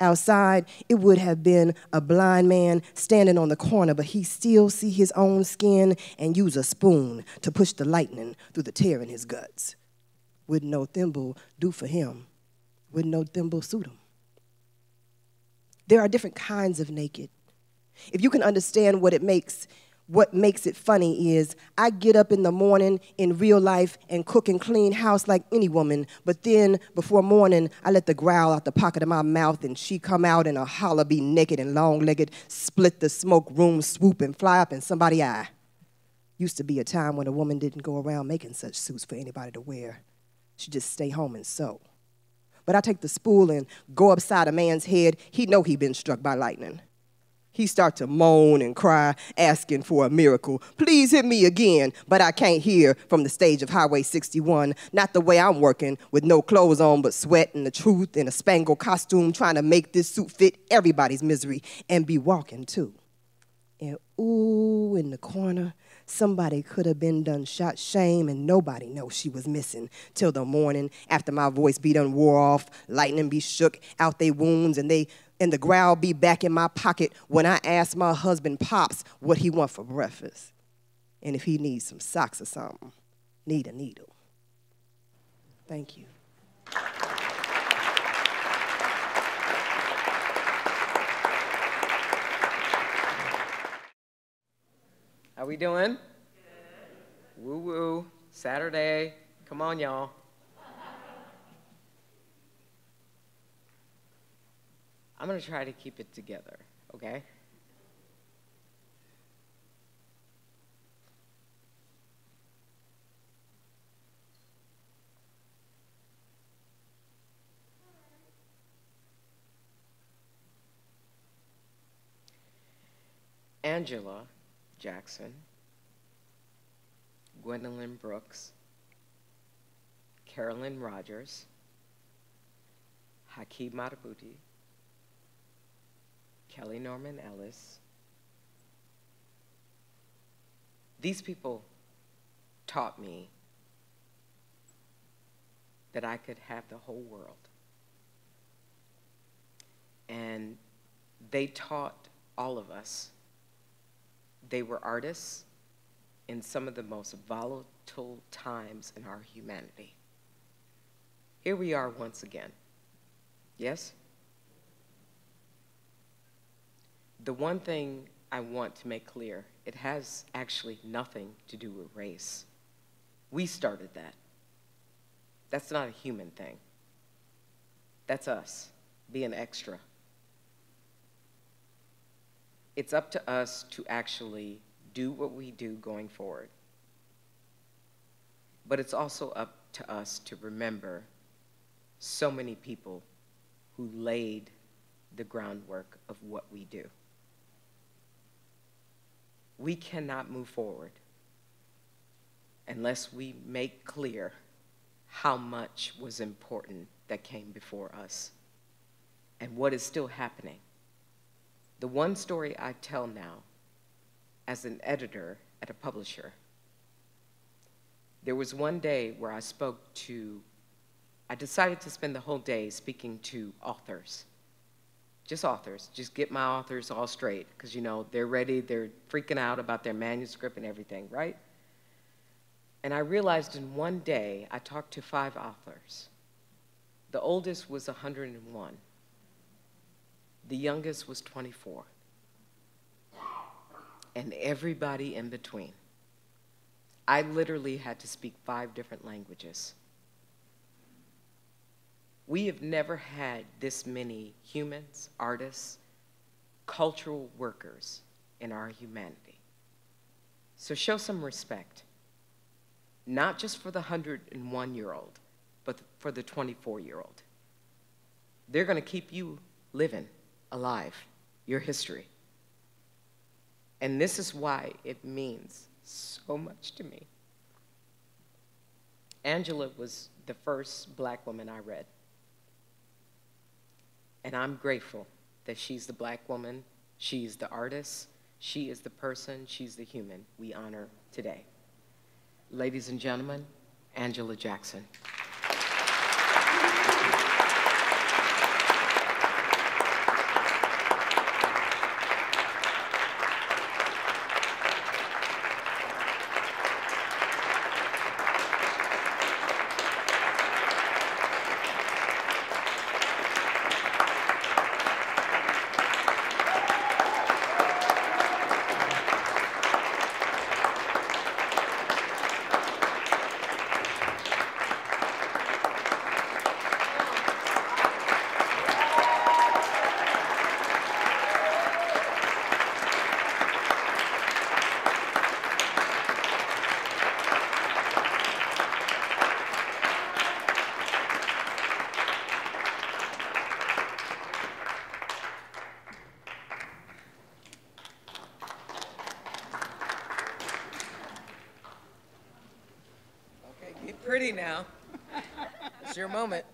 Outside, it would have been a blind man standing on the corner, but he still see his own skin and use a spoon to push the lightning through the tear in his guts. Would no thimble do for him? Would no thimble suit him? There are different kinds of naked. If you can understand what makes it funny is, I get up in the morning in real life and cook and clean house like any woman, but then before morning, I let the growl out the pocket of my mouth and she come out in a holler, be naked and long-legged, split the smoke room, swoop and fly up in somebody's eye. Used to be a time when a woman didn't go around making such suits for anybody to wear. She'd just stay home and sew. But I take the spool and go upside a man's head. He know he been struck by lightning. He start to moan and cry, asking for a miracle. Please hit me again, but I can't hear from the stage of Highway 61. Not the way I'm working, with no clothes on but sweat and the truth in a spangled costume, trying to make this suit fit everybody's misery and be walking too. And ooh, in the corner, somebody could have been done shot shame and nobody knows she was missing till the morning after my voice be done wore off, lightning be shook out they wounds and the growl be back in my pocket when I ask my husband Pops what he want for breakfast and if he needs some socks or something, need a needle. Thank you. How we doing? Good. Woo woo, Saturday, come on y'all. I'm gonna try to keep it together, okay? Angela Jackson, Gwendolyn Brooks, Carolyn Rogers, Haki Madhubuti, Kelly Norman Ellis. These people taught me that I could have the whole world. And they taught all of us. They were artists in some of the most volatile times in our humanity. Here we are once again. Yes? The one thing I want to make clear, it has actually nothing to do with race. We started that. That's not a human thing. That's us being extra. It's up to us to actually do what we do going forward. But it's also up to us to remember so many people who laid the groundwork of what we do. We cannot move forward unless we make clear how much was important that came before us and what is still happening. The one story I tell now, as an editor at a publisher, there was one day where I decided to spend the whole day speaking to authors, just get my authors all straight, because you know, they're ready, they're freaking out about their manuscript and everything, right? And I realized in one day, I talked to 5 authors. The oldest was 101. The youngest was 24, and everybody in between. I literally had to speak 5 different languages. We have never had this many humans, artists, cultural workers in our humanity. So show some respect, not just for the 101-year-old, but for the 24-year-old. They're gonna keep you living. Alive, your history. And this is why it means so much to me. Angela was the first Black woman I read. And I'm grateful that she's the Black woman, she's the artist, she is the person, she's the human we honor today. Ladies and gentlemen, Angela Jackson. Now. It's your moment.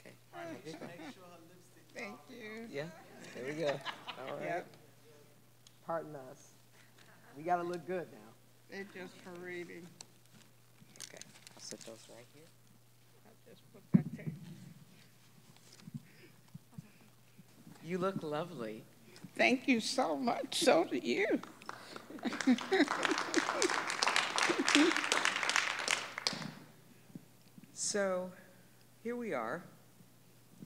Okay. Make sure her lipstick. Thank you. Yeah. There we go. All right. Yep. Pardon us. We got to look good now. They're just for reading. Okay. I'll set those right here. I'll just put that there. You look lovely. Thank you so much. So do you. So here we are.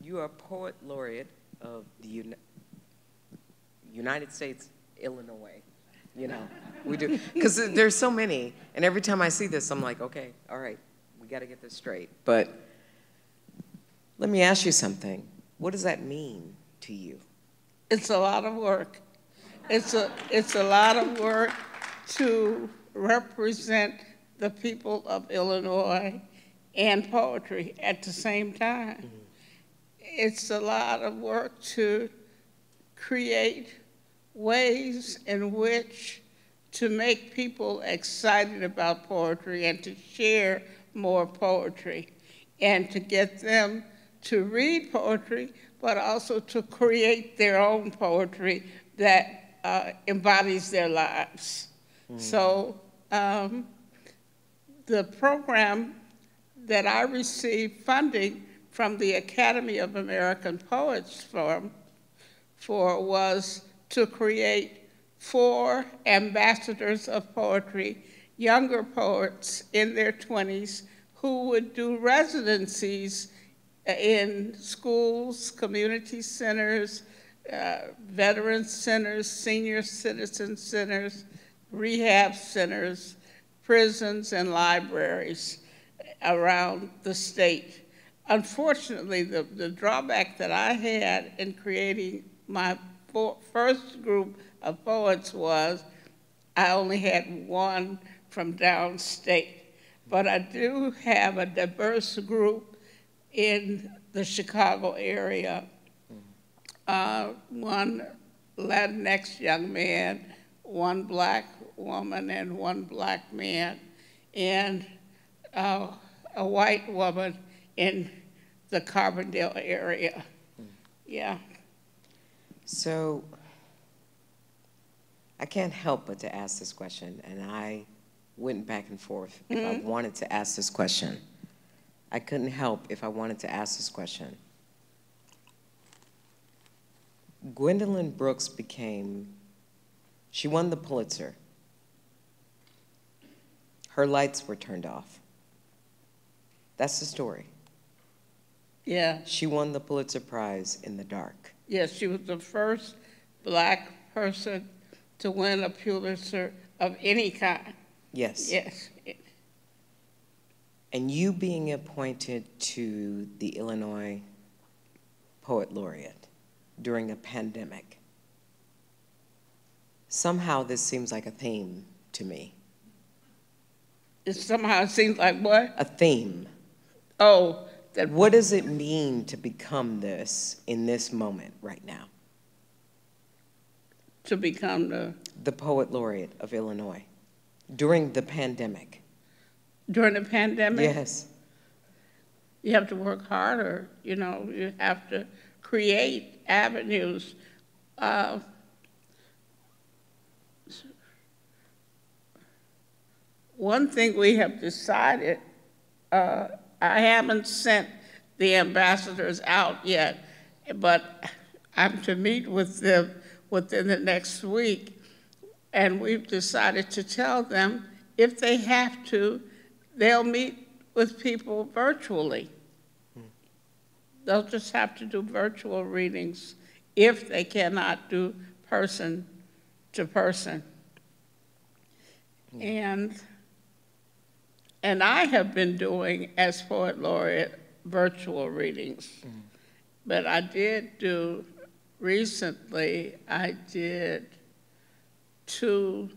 You are Poet Laureate of the United States, Illinois. You know, we do. Because there's so many. And every time I see this, I'm like, OK, all right, we got to get this straight. But let me ask you something. What does that mean to you? It's a lot of work. It's a lot of work to represent the people of Illinois and poetry at the same time. Mm-hmm. It's a lot of work to create ways in which to make people excited about poetry and to share more poetry and to get them to read poetry, but also to create their own poetry that embodies their lives. Mm-hmm. So the program that I received funding from the Academy of American Poets for was to create 4 ambassadors of poetry, younger poets in their 20s, who would do residencies in schools, community centers, veteran centers, senior citizen centers, rehab centers, prisons, and libraries around the state. Unfortunately, the drawback that I had in creating my first group of poets was I only had 1 from downstate. But I do have a diverse group in the Chicago area. One Latinx young man, one Black woman, and one Black man. And a white woman in the Carbondale area. Yeah. So I can't help but to ask this question, and I went back and forth if I wanted to ask this question. I couldn't help if I wanted to ask this question. Gwendolyn Brooks she won the Pulitzer. Her lights were turned off. That's the story. Yeah. She won the Pulitzer Prize in the dark. Yes, she was the first Black person to win a Pulitzer of any kind. Yes. Yes. And you being appointed to the Illinois Poet Laureate during a pandemic, somehow this seems like a theme to me. It somehow seems like what? A theme. Oh. That what does it mean to become this in this moment right now? To become the? The Poet Laureate of Illinois during the pandemic. During the pandemic? Yes. You have to work harder. You know, you have to create avenues One thing we have decided, I haven't sent the ambassadors out yet, but I'm to meet with them within the next week, and we've decided to tell them if they have to, they'll meet with people virtually. They'll just have to do virtual readings if they cannot do person to person. And I have been doing, as poet laureate, virtual readings. But I did do, recently, I did two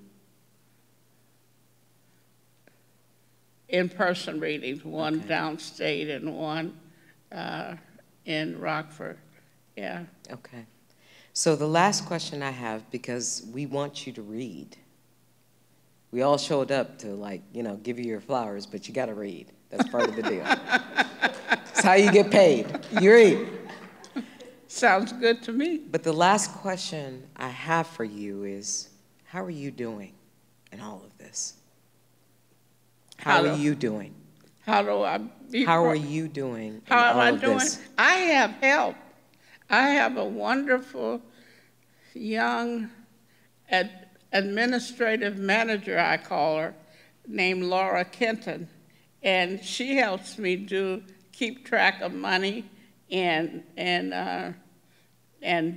in-person readings, one downstate and one in Rockford, yeah. Okay, so the last question I have, because we want you to read. We all showed up to, like, you know, give you your flowers, but you got to read. That's part of the deal. It's how you get paid. You read. Sounds good to me. But the last question I have for you is, how are you doing in all of this? How are you doing? How do I be? How are you doing? How am I doing? I have help. I have a wonderful young administrative manager, I call her, named Laura Kenton, and she helps me keep track of money and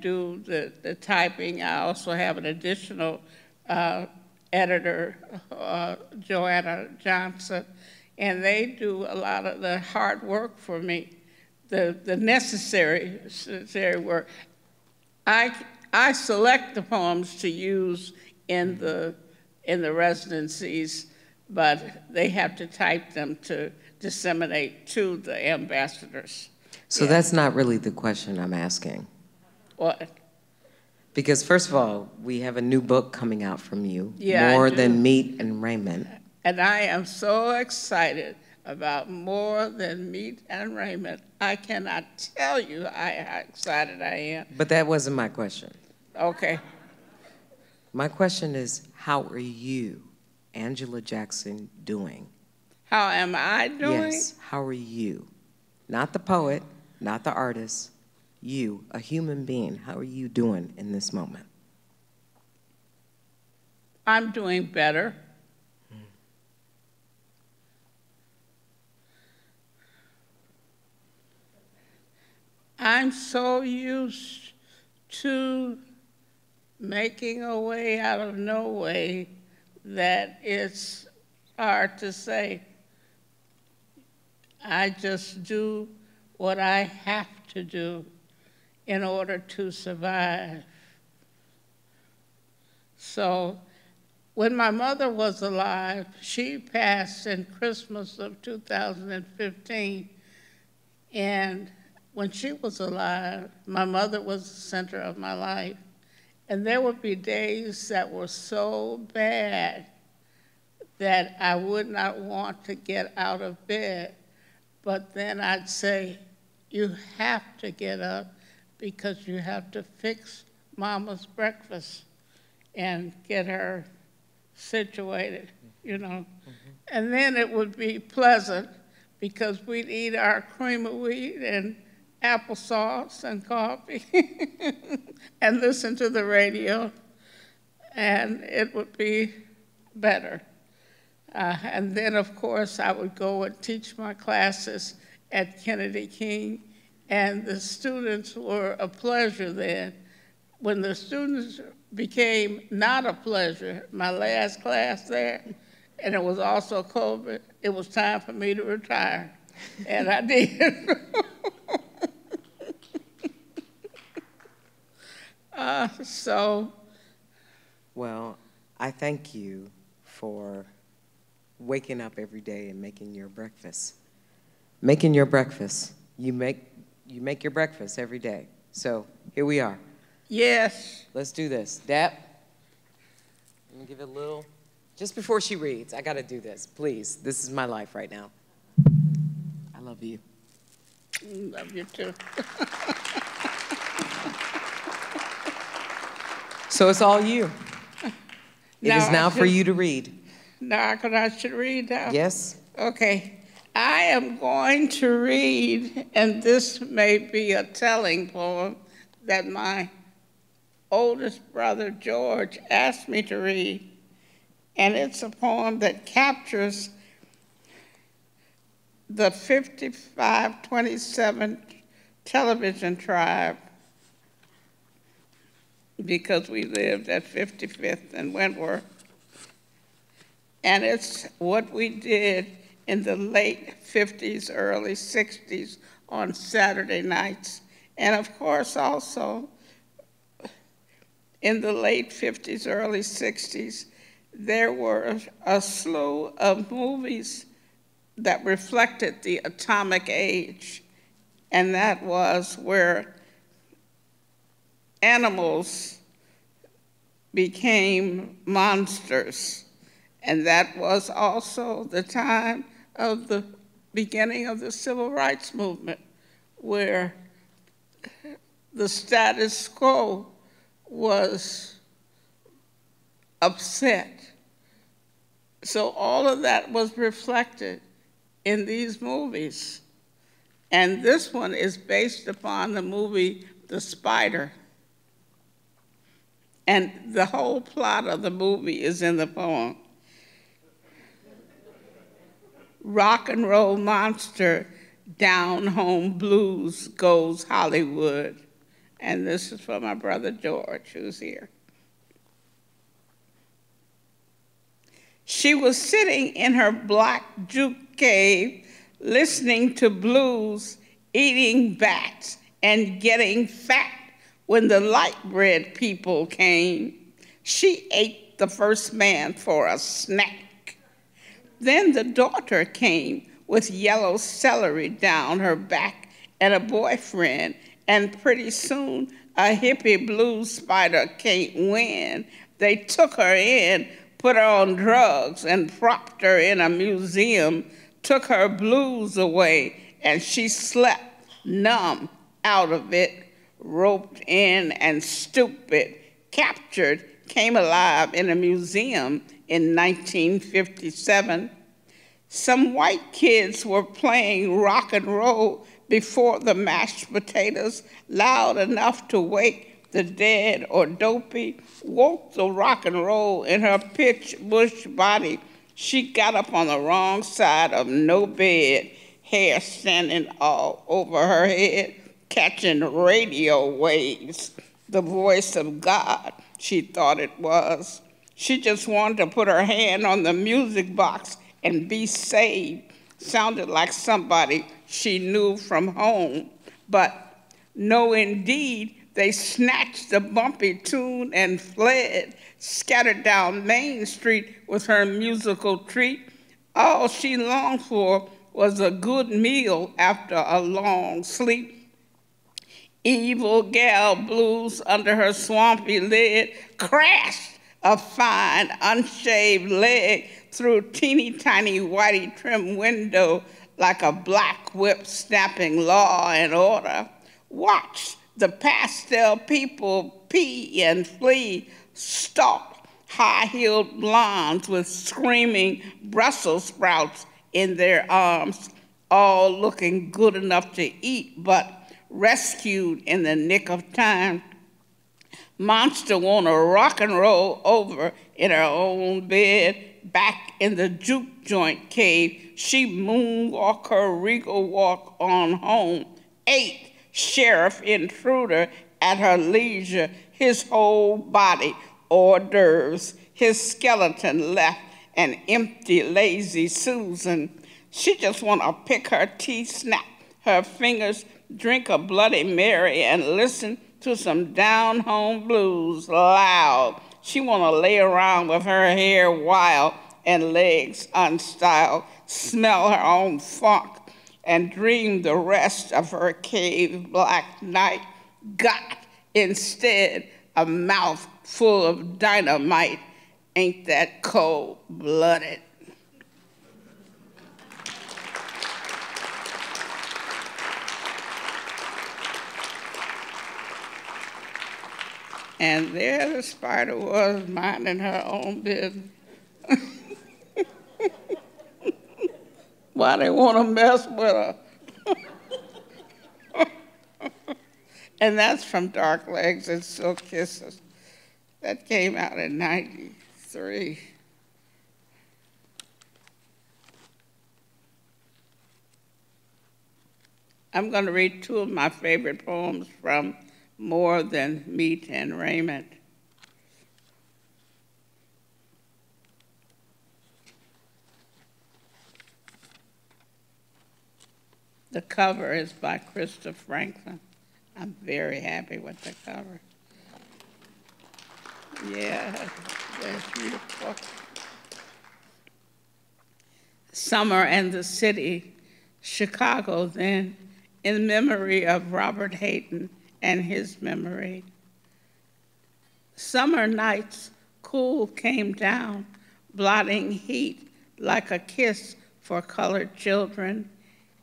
do the typing. I also have an additional editor, Joanna Johnson, and they do a lot of the hard work for me, the necessary work. I select the poems to use in the residencies, but they have to type them to disseminate to the ambassadors. So that's not really the question I'm asking. What? Because first of all, we have a new book coming out from you, More Than Meat and Raiment. And I am so excited about More Than Meat and Raiment. I cannot tell you how excited I am. But that wasn't my question. Okay. My question is, how are you, Angela Jackson, doing? How am I doing? Yes, how are you? Not the poet, not the artist, you, a human being. How are you doing in this moment? I'm doing better. I'm so used to making a way out of no way that it's hard to say. I just do what I have to do in order to survive. So when my mother was alive, she passed in Christmas of 2015, and when she was alive, my mother was the center of my life. And there would be days that were so bad that I would not want to get out of bed. But then I'd say, you have to get up because you have to fix Mama's breakfast and get her situated, you know. And then it would be pleasant because we'd eat our cream of wheat and applesauce and coffee and listen to the radio, and it would be better. And then, of course, I would go and teach my classes at Kennedy King, and the students were a pleasure then. When the students became not a pleasure, my last class there, and it was also COVID, it was time for me to retire, and I did. Well, I thank you for waking up every day and making your breakfast. Making your breakfast. You make your breakfast every day. So here we are. Yes. Let's do this. Dap. Let me give it a little. Just before she reads, I got to do this. Please. This is my life right now. I love you. Love you too. So it's all you. It is now for you to read. Now I should read now? Yes. Okay. I am going to read, and this may be a telling poem that my oldest brother George asked me to read. And it's a poem that captures the 5527 television tribe, because we lived at 55th and Wentworth. And it's what we did in the late 50s, early 60s on Saturday nights. And of course also in the late 50s, early 60s, there were a slew of movies that reflected the atomic age. And that was where animals became monsters. And that was also the time of the beginning of the Civil Rights Movement, where the status quo was upset. So all of that was reflected in these movies. And this one is based upon the movie The Spider. And the whole plot of the movie is in the poem. Rock and roll monster, down home blues goes Hollywood. And this is for my brother George, who's here. She was sitting in her black juke cave, listening to blues, eating bats, and getting fat when the light bread people came. She ate the first man for a snack. Then the daughter came with yellow celery down her back and a boyfriend, and pretty soon a hippie blues spider can't win. They took her in, put her on drugs, and propped her in a museum, took her blues away, and she slept numb out of it. Roped in and stupid, captured, came alive in a museum in 1957. Some white kids were playing rock and roll before the mashed potatoes, loud enough to wake the dead or dopey, woke the rock and roll in her pitch bush body. She got up on the wrong side of no bed, hair standing all over her head, catching radio waves, the voice of God, she thought it was. She just wanted to put her hand on the music box and be saved. Sounded like somebody she knew from home. But no, indeed, they snatched the bumpy tune and fled, scattered down Main Street with her musical treat. All she longed for was a good meal after a long sleep. Evil gal blues under her swampy lid crashed a fine unshaved leg through teeny tiny whitey trim window like a black whip snapping law and order. Watched the pastel people pee and flee, stalked high-heeled blondes with screaming Brussels sprouts in their arms, all looking good enough to eat, but rescued in the nick of time. Monster wanna rock and roll over in her own bed. Back in the juke joint cave, she moonwalk her regal walk on home. Ate sheriff intruder at her leisure, his whole body hors d'oeuvres, his skeleton left an empty lazy Susan. She just wanna pick her teeth, snap her fingers, drink a Bloody Mary, and listen to some down-home blues loud. She wanna lay around with her hair wild and legs unstyled, smell her own funk, and dream the rest of her cave black night. Got instead a mouth full of dynamite. Ain't that cold-blooded? And there the spider was, minding her own business. Why they want to mess with her? And that's from Dark Legs and Silk Kisses. That came out in 93. I'm going to read two of my favorite poems from More Than Meat and Raiment. The cover is by Krista Franklin. I'm very happy with the cover. Yeah, that's beautiful. Summer and the City, Chicago Then, in memory of Robert Hayden and his memory. Summer nights cool came down, blotting heat like a kiss for colored children.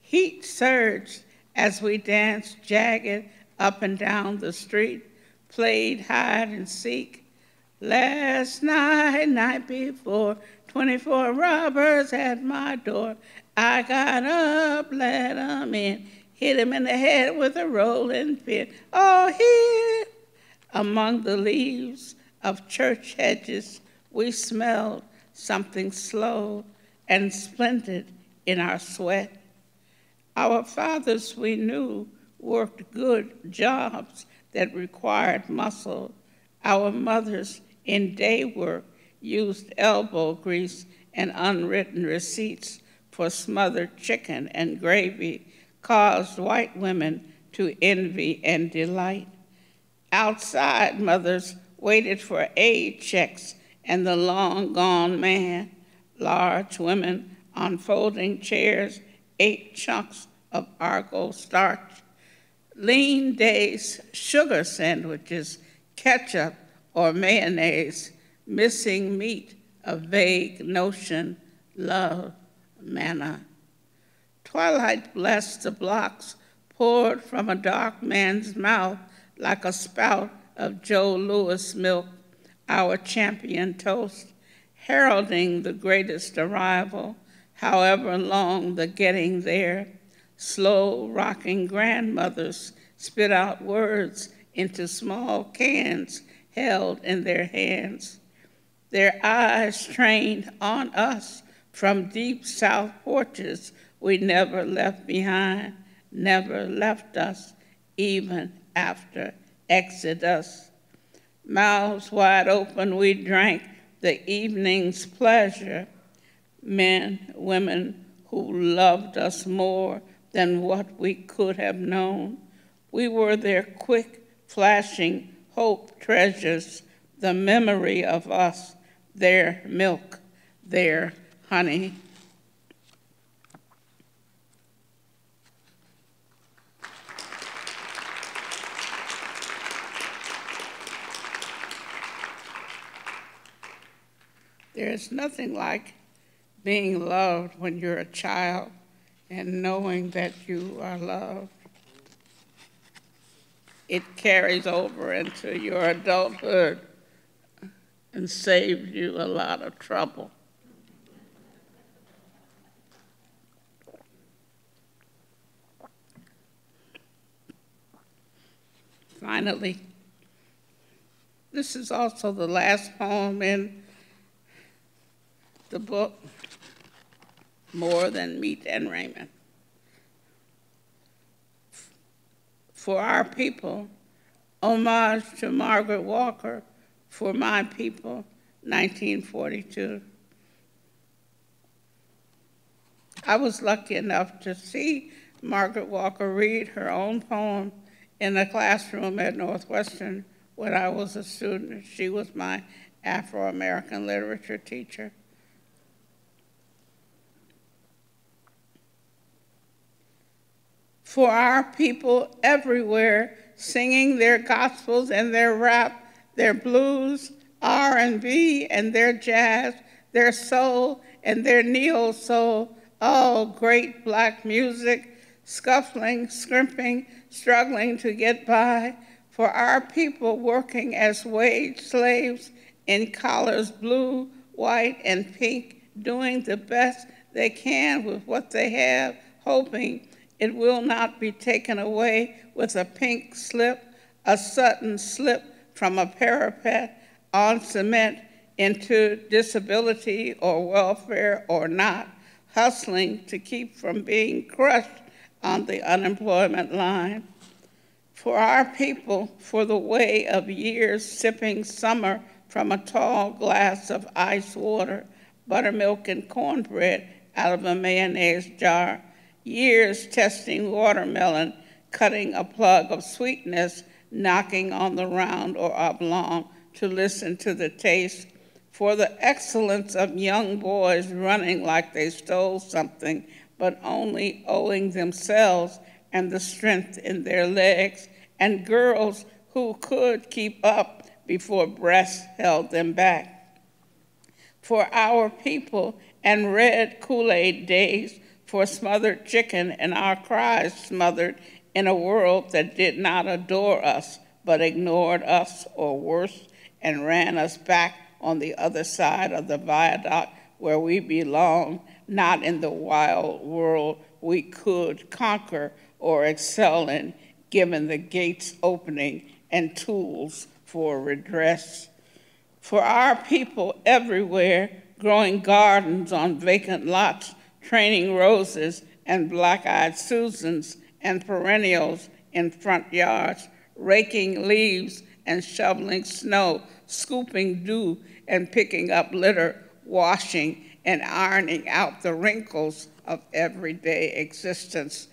Heat surged as we danced jagged up and down the street, played hide and seek. Last night, night before, 24 robbers at my door. I got up, let 'em in. Hit him in the head with a rolling pin. Oh, here, among the leaves of church hedges, we smelled something slow and splendid in our sweat. Our fathers, we knew, worked good jobs that required muscle. Our mothers, in day work, used elbow grease and unwritten receipts for smothered chicken and gravy, caused white women to envy and delight. Outside, mothers waited for aid checks and the long-gone man. Large women on folding chairs ate chunks of Argo starch. Lean days, sugar sandwiches, ketchup or mayonnaise, missing meat, a vague notion, love, manna. Twilight blessed the blocks, poured from a dark man's mouth like a spout of Joe Louis milk, our champion toast, heralding the greatest arrival, however long the getting there. Slow rocking grandmothers spit out words into small cans held in their hands. Their eyes trained on us from deep south porches we never left behind, never left us, even after Exodus. Mouths wide open, we drank the evening's pleasure. Men, women who loved us more than what we could have known. We were their quick, flashing hope treasures, the memory of us, their milk, their honey. There's nothing like being loved when you're a child and knowing that you are loved. It carries over into your adulthood and saves you a lot of trouble. Finally, this is also the last poem in the book, More Than Meat and Raiment. For our people, homage to Margaret Walker, For My People, 1942. I was lucky enough to see Margaret Walker read her own poem in a classroom at Northwestern when I was a student. She was my Afro-American literature teacher. For our people everywhere, singing their gospels and their rap, their blues, R&B and their jazz, their soul and their neo-soul, all great black music, scuffling, scrimping, struggling to get by. for our people working as wage slaves in collars blue, white, and pink, doing the best they can with what they have, hoping it will not be taken away with a pink slip, a sudden slip from a parapet on cement into disability or welfare or not, hustling to keep from being crushed on the unemployment line. For our people, for the way of years sipping summer from a tall glass of ice water, buttermilk and cornbread out of a mayonnaise jar, years testing watermelon, cutting a plug of sweetness, knocking on the round or oblong to listen to the taste, for the excellence of young boys running like they stole something, but only owing themselves and the strength in their legs, and girls who could keep up before breasts held them back. For our people and red Kool-Aid days, for smothered chicken and our cries smothered in a world that did not adore us, but ignored us, or worse, and ran us back on the other side of the viaduct where we belong, not in the wild world we could conquer or excel in, given the gates opening and tools for redress. For our people everywhere, growing gardens on vacant lots, training roses and black-eyed Susans and perennials in front yards, raking leaves and shoveling snow, scooping dew and picking up litter, washing and ironing out the wrinkles of everyday existence.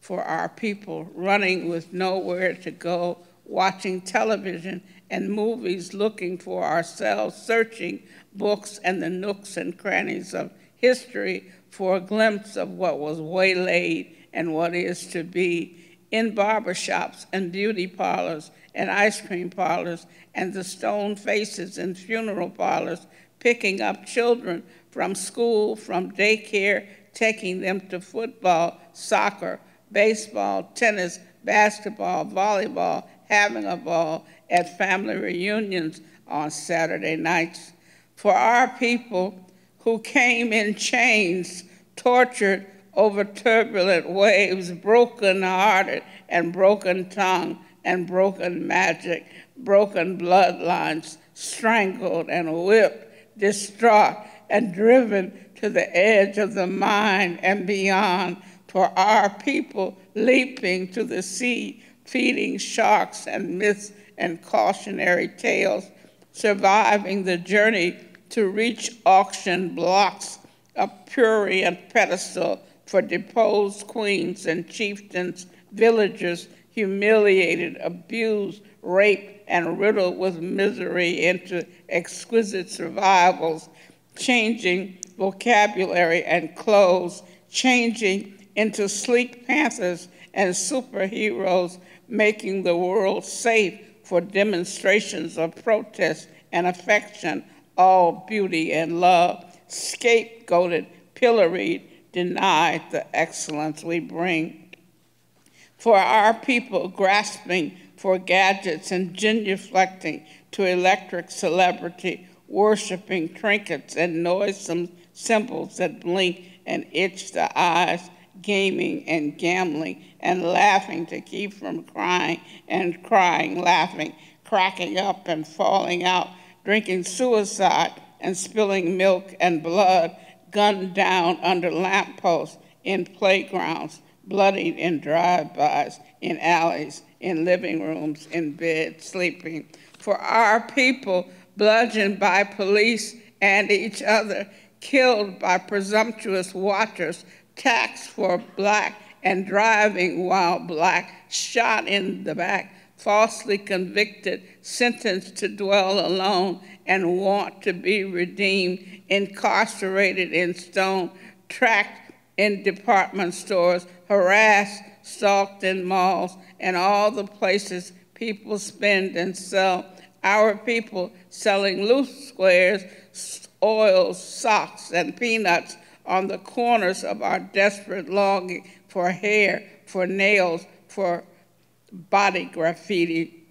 For our people running with nowhere to go, watching television and movies, looking for ourselves, searching books and the nooks and crannies of history for a glimpse of what was waylaid and what is to be, in barbershops and beauty parlors and ice cream parlors and the stone faces in funeral parlors, picking up children from school, from daycare, taking them to football, soccer, baseball, tennis, basketball, volleyball, having a ball at family reunions on Saturday nights. For our people, who came in chains, tortured over turbulent waves, broken-hearted and broken tongue and broken magic, broken bloodlines, strangled and whipped, distraught and driven to the edge of the mine and beyond. For our people leaping to the sea, feeding sharks and myths and cautionary tales, surviving the journey to reach auction blocks, a prurient pedestal for deposed queens and chieftains, villagers humiliated, abused, raped, and riddled with misery into exquisite survivals, changing vocabulary and clothes, changing into sleek panthers and superheroes, making the world safe for demonstrations of protest and affection, all beauty and love, scapegoated, pilloried, denied the excellence we bring. For our people grasping for gadgets and genuflecting to electric celebrity, worshiping trinkets and noisome symbols that blink and itch the eyes, gaming and gambling and laughing to keep from crying and crying, laughing, cracking up and falling out, drinking suicide and spilling milk and blood, gunned down under lampposts, in playgrounds, bloodied in drive-bys, in alleys, in living rooms, in bed, sleeping. For our people, bludgeoned by police and each other, killed by presumptuous watchers, taxed for black and driving while black, shot in the back, falsely convicted, sentenced to dwell alone and want to be redeemed, incarcerated in stone, tracked in department stores, harassed, stalked in malls, and all the places people spend and sell. Our people selling loose squares, oils, socks, and peanuts on the corners of our desperate longing for hair, for nails, for body graffiti.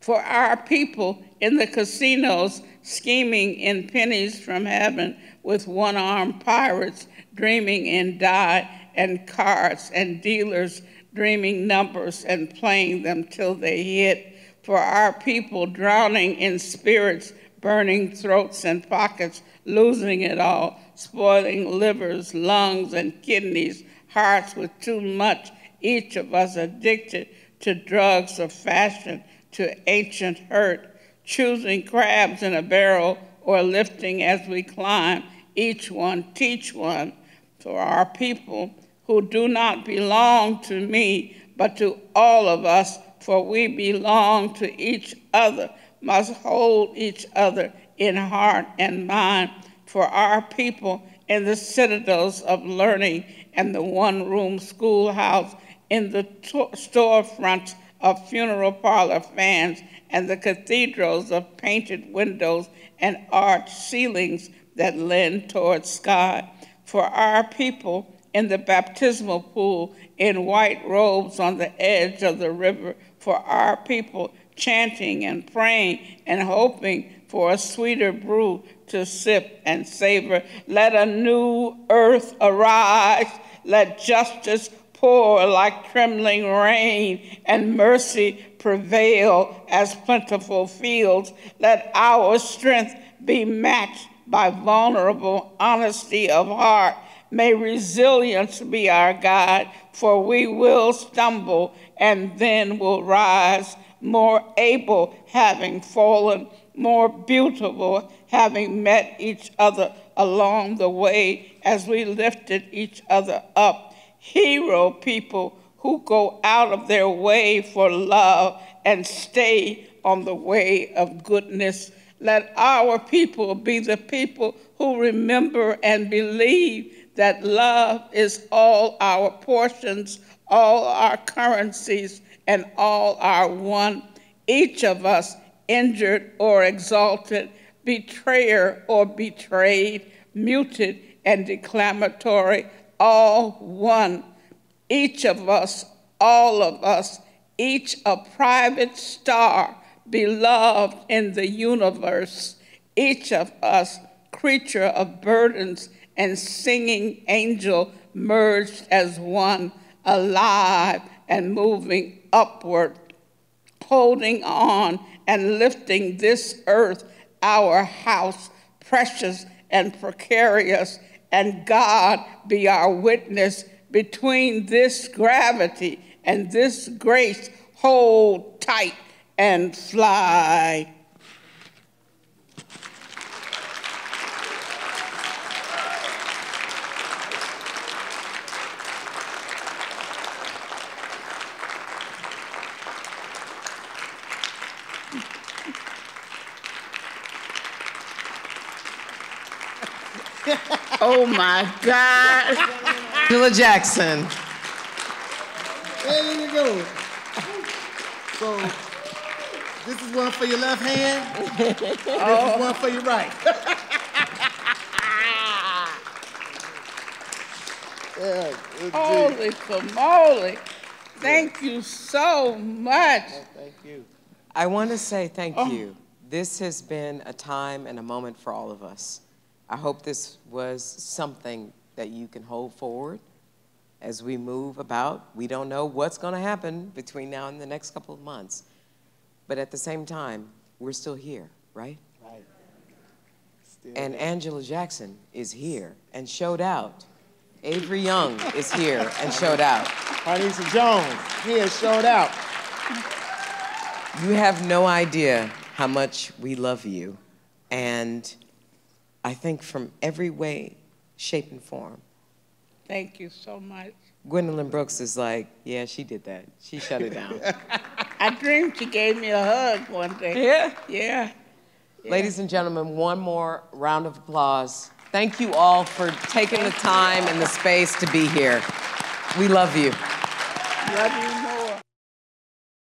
for our people in the casinos scheming in pennies from heaven with one-armed pirates dreaming in die and cards and dealers dreaming numbers and playing them till they hit, for our people drowning in spirits, burning throats and pockets, losing it all, spoiling livers, lungs, and kidneys, hearts with too much, each of us addicted to drugs of fashion, to ancient hurt, choosing crabs in a barrel or lifting as we climb, each one teach one, for our people who do not belong to me, but to all of us, for we belong to each other, must hold each other in heart and mind, for our people in the citadels of learning and the one-room schoolhouse, in the storefronts of funeral parlor fans and the cathedrals of painted windows and arched ceilings that lend toward sky, for our people in the baptismal pool, in white robes on the edge of the river, for our people chanting and praying and hoping for a sweeter brew to sip and savor. Let a new earth arise, let justice pour like trembling rain, and mercy prevail as plentiful fields. Let our strength be matched by vulnerable honesty of heart. May resilience be our guide, for we will stumble and then will rise, more able having fallen, more beautiful having met each other along the way as we lifted each other up. Hero people who go out of their way for love and stay on the way of goodness. Let our people be the people who remember and believe that love is all our portions, all our currencies, and all our one. Each of us, injured or exalted, betrayer or betrayed, muted and declamatory, all one. Each of us, all of us, each a private star, beloved in the universe. Each of us, creature of burdens and singing angel, merged as one, alive and moving upward, holding on and lifting this earth, our house, precious and precarious, and God be our witness. Between this gravity and this grace, hold tight and fly. Oh my God. Angela Jackson. There you go. So this is one for your left hand. This is one for your right. Yeah, holy moly. Thank you so much. Oh, thank you. I want to say thank you. This has been a time and a moment for all of us. I hope this was something that you can hold forward as we move about. We don't know what's going to happen between now and the next couple of months. But at the same time, we're still here, right? Right. Still. And Angela Jackson is here and showed out. Avery Young is here and showed out. Parneshia Jones here, showed out. You have no idea how much we love you. And I think from every way, shape, and form. Thank you so much. Gwendolyn Brooks is like, yeah, she did that. She shut it down. I dreamed she gave me a hug one day. Yeah? Yeah. Ladies and gentlemen, one more round of applause. Thank you all for taking the time and the space to be here. We love you. Love you.